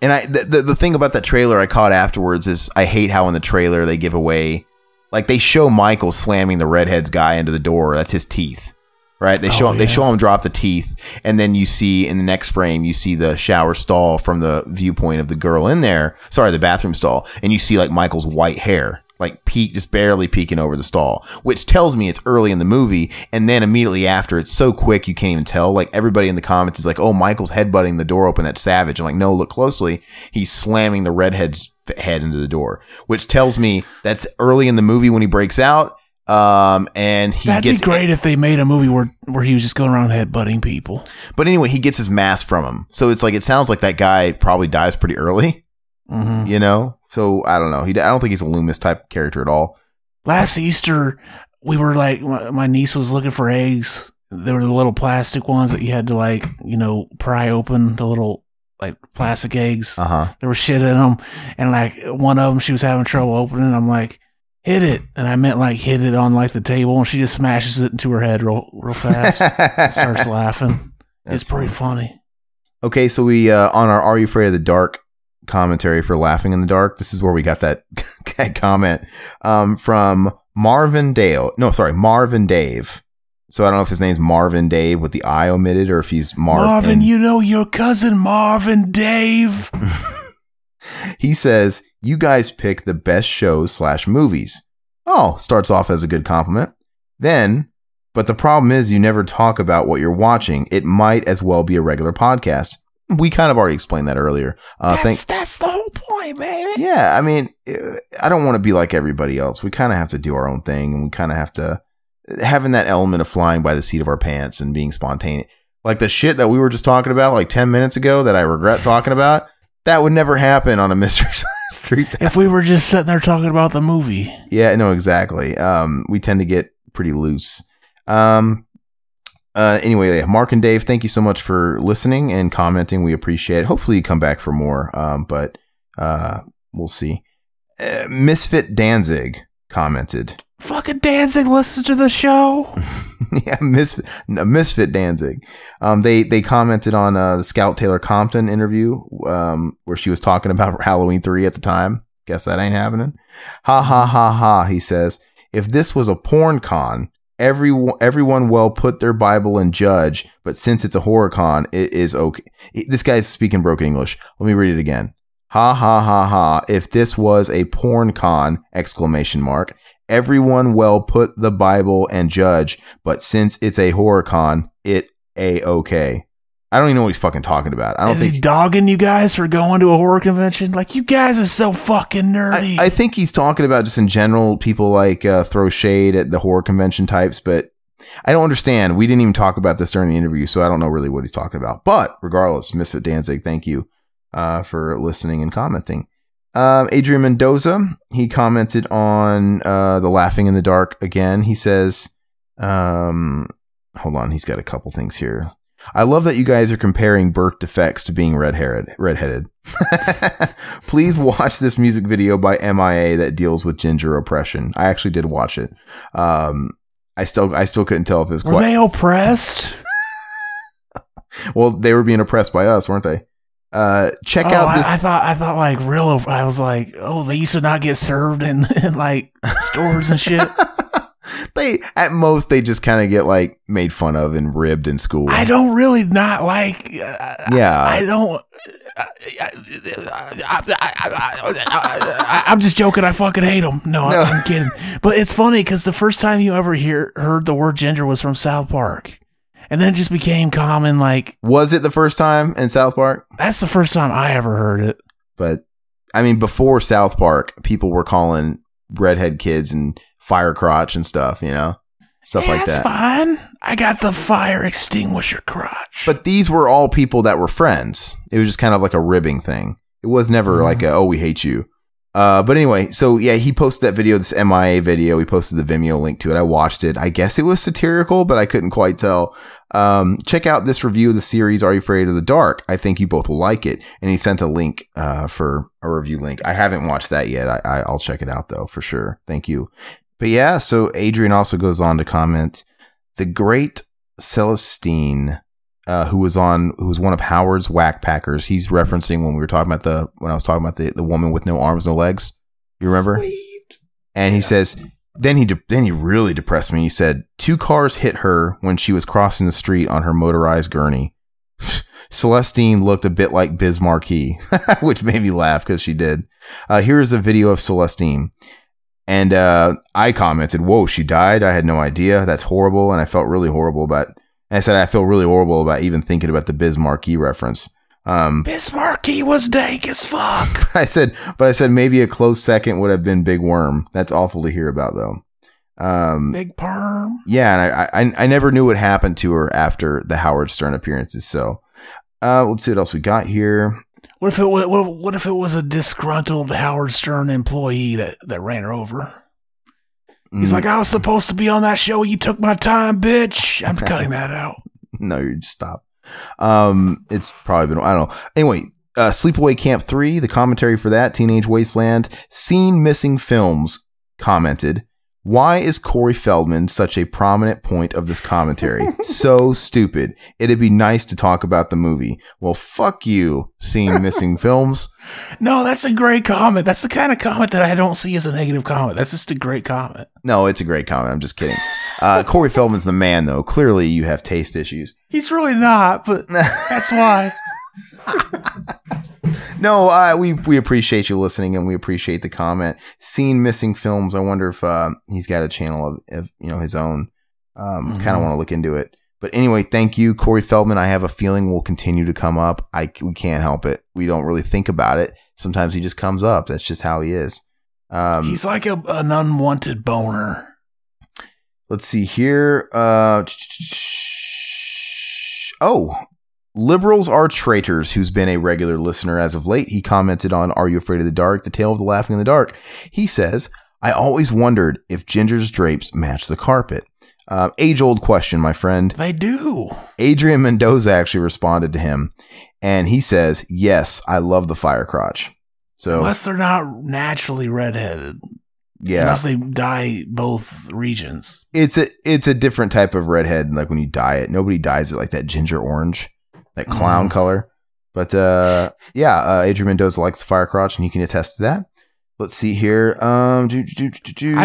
the thing about that trailer I caught afterwards is I hate how in the trailer they give away, like they show Michael slamming the redhead's guy into the door. That's his teeth, right? They show him drop the teeth, and then you see in the next frame you see the shower stall from the viewpoint of the girl in there. Sorry, the bathroom stall, and you see like Michael's white hair. Like peek, just barely peeking over the stall, which tells me it's early in the movie. And then immediately after, it's so quick you can't even tell. Like everybody in the comments is like, "Oh, Michael's headbutting the door open. That's savage." I'm like, "No, look closely. He's slamming the redhead's head into the door," which tells me that's early in the movie when he breaks out. And he That'd gets be great if they made a movie where he was just going around headbutting people. But anyway, he gets his mask from him, so it's like it sounds like that guy probably dies pretty early. Mm-hmm. You know. So, I don't know. I don't think he's a Loomis type character at all. Last Easter, we were like, my niece was looking for eggs. There were the little plastic ones that you had to, like, you know, pry open, the little, like, plastic eggs. Uh-huh. There was shit in them. And, like, one of them, she was having trouble opening. I'm like, hit it. And I meant, like, hit it on, like, the table. And she just smashes it into her head real fast and starts laughing. It's pretty funny. Okay, so we, on our Are You Afraid of the Dark commentary for Laughing in the Dark, this is where we got that comment from Marvin Dave. So I don't know if his name's Marvin Dave with the I omitted, or if he's Marvin, you know, your cousin Marvin Dave. He says, you guys pick the best shows / movies. Oh, starts off as a good compliment. Then, but the problem is you never talk about what you're watching. It might as well be a regular podcast. We kind of already explained that earlier. That's the whole point, baby. Yeah, I mean, I don't want to be like everybody else. We kind of have to do our own thing, and we kind of have to, having that element of flying by the seat of our pants and being spontaneous. Like the shit that we were just talking about like 10 minutes ago that I regret talking about, that would never happen on a Mystery Science 3000. If we were just sitting there talking about the movie. Yeah, no, exactly. We tend to get pretty loose. Anyway, Mark and Dave, thank you so much for listening and commenting. We appreciate it. Hopefully you come back for more, but we'll see. Misfit Danzig commented. Fucking Danzig listens to the show. Yeah, Misfit Danzig. They commented on the Scout Taylor Compton interview where she was talking about Halloween 3 at the time. Guess that ain't happening. Ha ha ha ha, he says. If this was a porn con, everyone will put their Bible and judge, but since it's a horror con, it is okay. This guy's speaking broken English. Let me read it again. Ha ha ha ha. If this was a porn con, ! Everyone will put the Bible and judge, but since it's a horror con, it a-okay. I don't even know what he's fucking talking about. I don't think he's dogging you guys for going to a horror convention. Like, you guys are so fucking nerdy. I think he's talking about just in general, people like throw shade at the horror convention types, but I don't understand. We didn't even talk about this during the interview, so I don't know really what he's talking about. But regardless, Misfit Danzig, thank you for listening and commenting. Adrian Mendoza, he commented on the Laughing in the Dark again. He says, hold on, he's got a couple things here. I love that you guys are comparing Burke defects to being redheaded. Please watch this music video by MIA that deals with ginger oppression. I actually did watch it. I still couldn't tell if it's were they oppressed? Well, they were being oppressed by us, weren't they? Check out this. I thought like real. I was like, oh, they used to not get served in like stores and shit. They at most they just kind of get like made fun of and ribbed in school. I don't really not like. Yeah, I don't. I'm just joking. I fucking hate them. No, I'm kidding. But it's funny because the first time you ever heard the word ginger was from South Park. And then it just became common. Like, was it the first time in South Park? That's the first time I ever heard it. But I mean, before South Park, people were calling redhead kids and fire crotch and stuff, you know, stuff like that. That's fine. I got the fire extinguisher crotch. But these were all people that were friends. It was just kind of like a ribbing thing. It was never like a, oh, we hate you. But anyway, so yeah, he posted that video, this MIA video. He posted the Vimeo link to it. I watched it. I guess it was satirical, but I couldn't quite tell. Check out this review of the series, Are You Afraid of the Dark? I think you both will like it. And he sent a link for a review link. I haven't watched that yet. I'll check it out, though, for sure. Thank you. But yeah, so Adrian also goes on to comment, the great Celestine, who was one of Howard's Whack Packers. He's referencing when we were talking about the woman with no arms, no legs. You remember? Sweet. And he says, then he really depressed me. He said, 2 cars hit her when she was crossing the street on her motorized gurney. Celestine looked a bit like Biz Marquee, which made me laugh because she did. Here is a video of Celestine. And I commented, whoa, she died. I had no idea. That's horrible. And I felt really horrible about it. I said, I feel really horrible about even thinking about the Biz Marquee reference. Biz Marquee was dank as fuck. I said, maybe a close second would have been Big Worm. That's awful to hear about, though. Big Perm. Yeah, and I never knew what happened to her after the Howard Stern appearances. So let's see what else we got here. What if it was a disgruntled Howard Stern employee that ran her over? He's like, I was supposed to be on that show. You took my time, bitch. I'm cutting that out. No, you just stop. It's probably been, I don't know. Anyway, Sleepaway Camp 3, the commentary for that, Teenage Wasteland, Seen Missing Films commented, Why is Corey Feldman such a prominent point of this commentary? So stupid. It'd be nice to talk about the movie. Well, fuck you, seeing missing films. No, that's a great comment. That's the kind of comment that I don't see as a negative comment. That's just a great comment. No, it's a great comment. I'm just kidding. Corey Feldman's the man, though. Clearly, you have taste issues. He's really not, but that's why. No, we appreciate you listening, and we appreciate the comment. Seen missing films. I wonder if he's got a channel of his own. Kind of want to look into it. But anyway, thank you, Corey Feldman. I have a feeling will continue to come up. We can't help it. We don't really think about it. Sometimes he just comes up. That's just how he is. He's like an unwanted boner. Let's see here. Liberals are traitors, who's been a regular listener as of late. He commented on Are You Afraid of the Dark? The Tale of the Laughing in the Dark. He says, I always wondered if Ginger's drapes match the carpet. Age-old question, my friend. They do. Adrian Mendoza actually responded to him, and he says, yes, I love the fire crotch. So, unless they're not naturally redheaded. Yeah. Unless they dye both regions. It's a different type of redhead, like when you dye it. Nobody dyes it like that ginger orange. That clown color. But Adrian Mendoza likes the fire crotch, and he can attest to that. Let's see here. I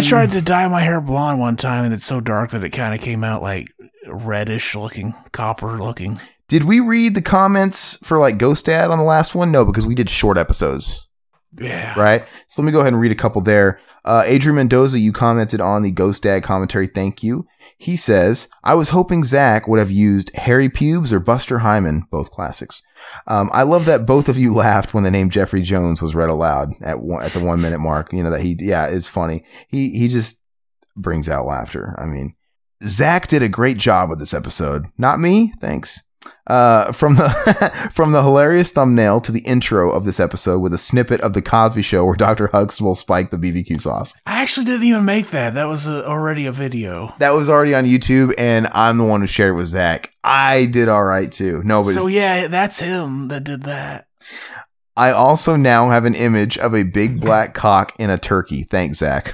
tried to dye my hair blonde one time, and it's so dark that it kind of came out like reddish looking, copper looking. Did we read the comments for like Ghost Dad on the last one? No, because we did short episodes. Yeah. Right? So let me go ahead and read a couple there. Adrian Mendoza, you commented on the Ghost Dad commentary. Thank you. He says, I was hoping Zach would have used Harry Pubes or Buster Hyman, both classics. I love that both of you laughed when the name Jeffrey Jones was read aloud at the 1 minute mark. You know, that he, yeah, it's funny. He just brings out laughter. I mean, Zach did a great job with this episode. Not me. Thanks. From the hilarious thumbnail to the intro of this episode with a snippet of The Cosby Show where Dr. Huxtable spiked the BBQ sauce. I actually didn't even make that. That was already a video. That was already on YouTube, and I'm the one who shared it with Zach. I did all right, too. Nobody's. So, yeah, that's him that did that. I also now have an image of a big black cock in a turkey. Thanks, Zach.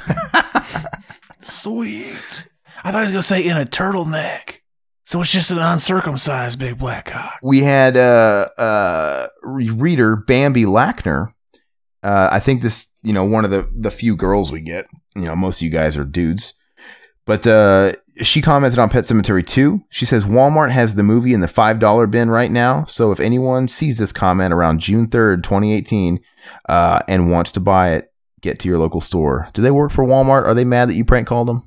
Sweet. I thought I was going to say in a turtleneck. So it's just an uncircumcised big black cock. We had reader Bambi Lackner. I think this, one of the few girls we get. Most of you guys are dudes. But she commented on Pet Sematary 2. She says, Walmart has the movie in the $5 bin right now. So if anyone sees this comment around June 3rd, 2018 and wants to buy it, get to your local store. Do they work for Walmart? Are they mad that you prank called them?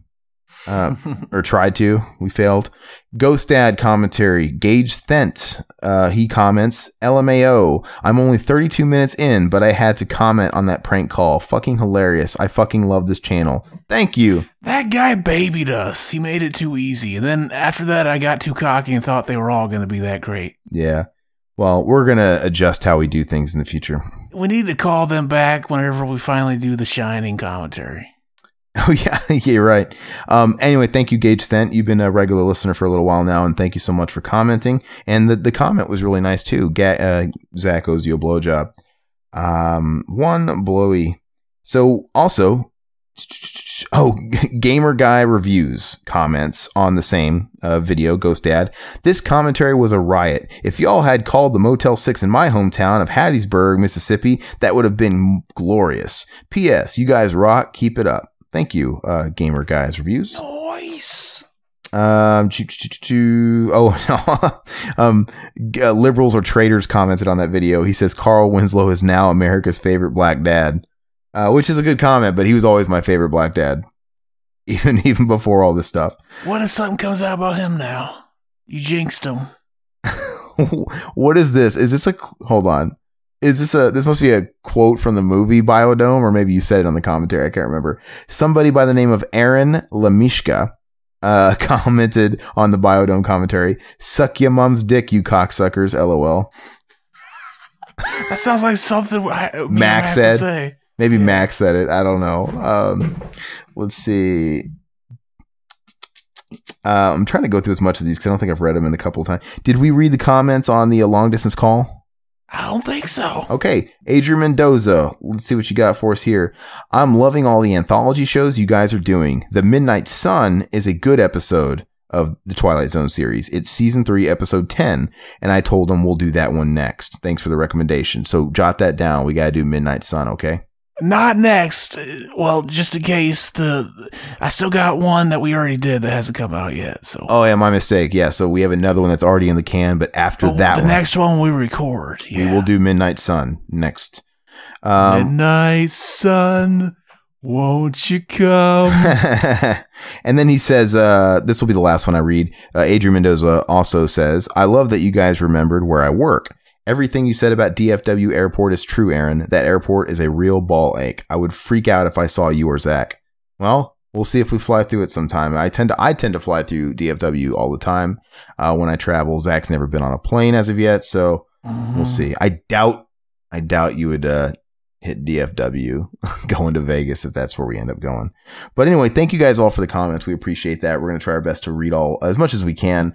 Or tried to. We failed. Ghost Dad commentary. Gage Thent. He comments, LMAO. I'm only 32 minutes in, but I had to comment on that prank call. Fucking hilarious. I fucking love this channel. Thank you. That guy babied us. He made it too easy. And then after that, I got too cocky and thought they were all going to be that great. Yeah. Well, we're going to adjust how we do things in the future. We need to call them back whenever we finally do the Shining commentary. Oh, yeah. Yeah, right. Anyway, thank you, Gage Stent. You've been a regular listener for a little while now, and thank you so much for commenting. And the comment was really nice, too. Zach owes you a blowjob. One blowy. So, also, Gamer Guy Reviews comments on the same video, Ghost Dad. This commentary was a riot. If y'all had called the Motel 6 in my hometown of Hattiesburg, Mississippi, that would have been glorious. P.S. You guys rock. Keep it up. Thank you, Gamer Guys Reviews. Nice. Liberals or traitors commented on that video. He says Carl Winslow is now America's favorite black dad, which is a good comment. But he was always my favorite black dad, even before all this stuff. What if something comes out about him now? You jinxed him. What is this? Is this a hold on? Is this this must be a quote from the movie Biodome, or maybe you said it on the commentary. I can't remember. Somebody by the name of Aaron Lemishka commented on the Biodome commentary. Suck your mom's dick, you cocksuckers. LOL. That sounds like something Max said. Say. Maybe yeah. Max said it. I don't know. Let's see. I'm trying to go through as much of these because I don't think I've read them in a couple of times. Did we read the comments on the long distance call? I don't think so. Okay, Adrian Mendoza, let's see what you got for us here. I'm loving all the anthology shows you guys are doing. The Midnight Sun is a good episode of the Twilight Zone series. It's season 3, episode 10, and I told them we'll do that one next. Thanks for the recommendation. So jot that down. We got to do Midnight Sun, okay? Not next. Well, just in case, I still got one that we already did that hasn't come out yet. So. Oh, yeah, my mistake. Yeah, so we have another one that's already in the can, but after that one. The next one we record. Yeah. We will do Midnight Sun next. Midnight Sun, won't you come? And then he says, this will be the last one I read. Adrian Mendoza also says, I love that you guys remembered where I work. Everything you said about DFW Airport is true, Aaron. That airport is a real ball ache. I would freak out if I saw you or Zach. Well, we'll see if we fly through it sometime. I tend to fly through DFW all the time when I travel. Zach's never been on a plane as of yet, so we'll see. I doubt you would hit DFW going to Vegas if that's where we end up going. But anyway, thank you guys all for the comments. We appreciate that. We're going to try our best to read all as much as we can.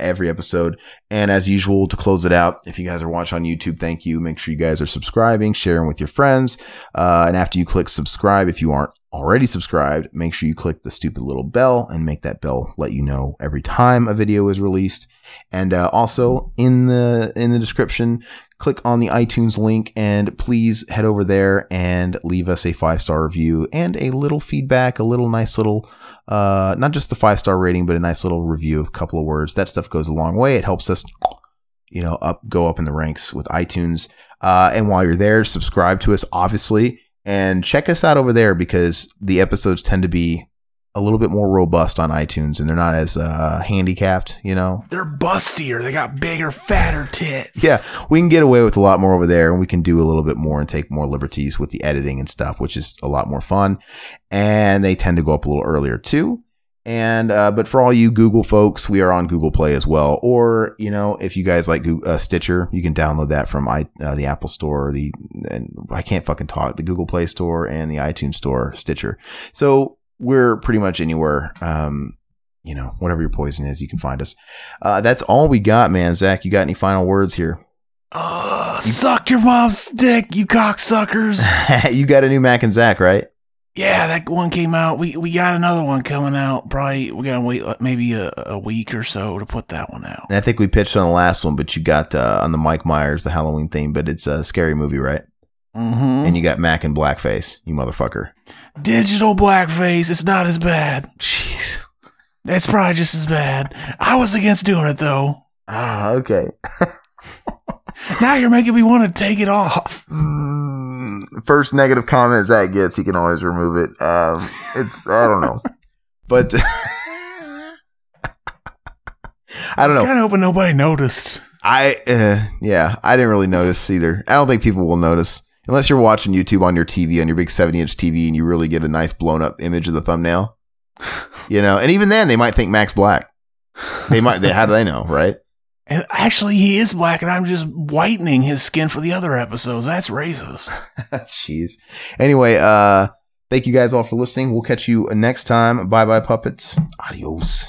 Every episode. And as usual, to close it out, if you guys are watching on YouTube, thank you. Make sure you guys are subscribing, sharing with your friends. And after you click subscribe, if you aren't already subscribed, make sure you click the stupid little bell and make that bell let you know every time a video is released. And also in the description, click on the iTunes link and please head over there and leave us a 5-star review and a little feedback, a little nice little not just the 5-star rating, but a nice little review, a couple of words. That stuff goes a long way. It helps us, you know, go up in the ranks with iTunes. And while you're there, subscribe to us, obviously. And check us out over there because the episodes tend to be a little bit more robust on iTunes and they're not as handicapped, you know. They're bustier. They got bigger, fatter tits. Yeah, we can get away with a lot more over there and we can do a little bit more and take more liberties with the editing and stuff, which is a lot more fun. And they tend to go up a little earlier too. And but for all you Google folks, we are on Google Play as well. Or, you know, if you guys like Google, Stitcher, you can download that from the Apple Store, or the Google Play Store and the iTunes Store, Stitcher. So we're pretty much anywhere. You know, whatever your poison is, you can find us. That's all we got, man. Zach, you got any final words here? Suck your mom's dick, you cocksuckers. You got a new Mac and Zach, right? Yeah, that one came out. We got another one coming out. Probably we gotta wait like maybe a week or so to put that one out. And I think we pitched on the last one, but you got on the Mike Myers, the Halloween theme, but it's a scary movie, right? Mm-hmm. And you got Mac and blackface, you motherfucker. Digital blackface. It's not as bad. Jeez, it's probably just as bad. I was against doing it though. Ah, okay. Now you're making me want to take it off. First negative comment Zach gets, he can always remove it. I don't know. But I don't know. I was kind of hoping nobody noticed. Yeah, I didn't really notice either. I don't think people will notice. Unless you're watching YouTube on your TV, on your big 70-inch TV, and you really get a nice blown-up image of the thumbnail. You know, and even then, they might think Mac's black. They might. How do they know, right? And actually, he is black, and I'm just whitening his skin for the other episodes. That's racist. Jeez. Anyway, thank you guys all for listening. We'll catch you next time. Bye-bye, puppets. Adios.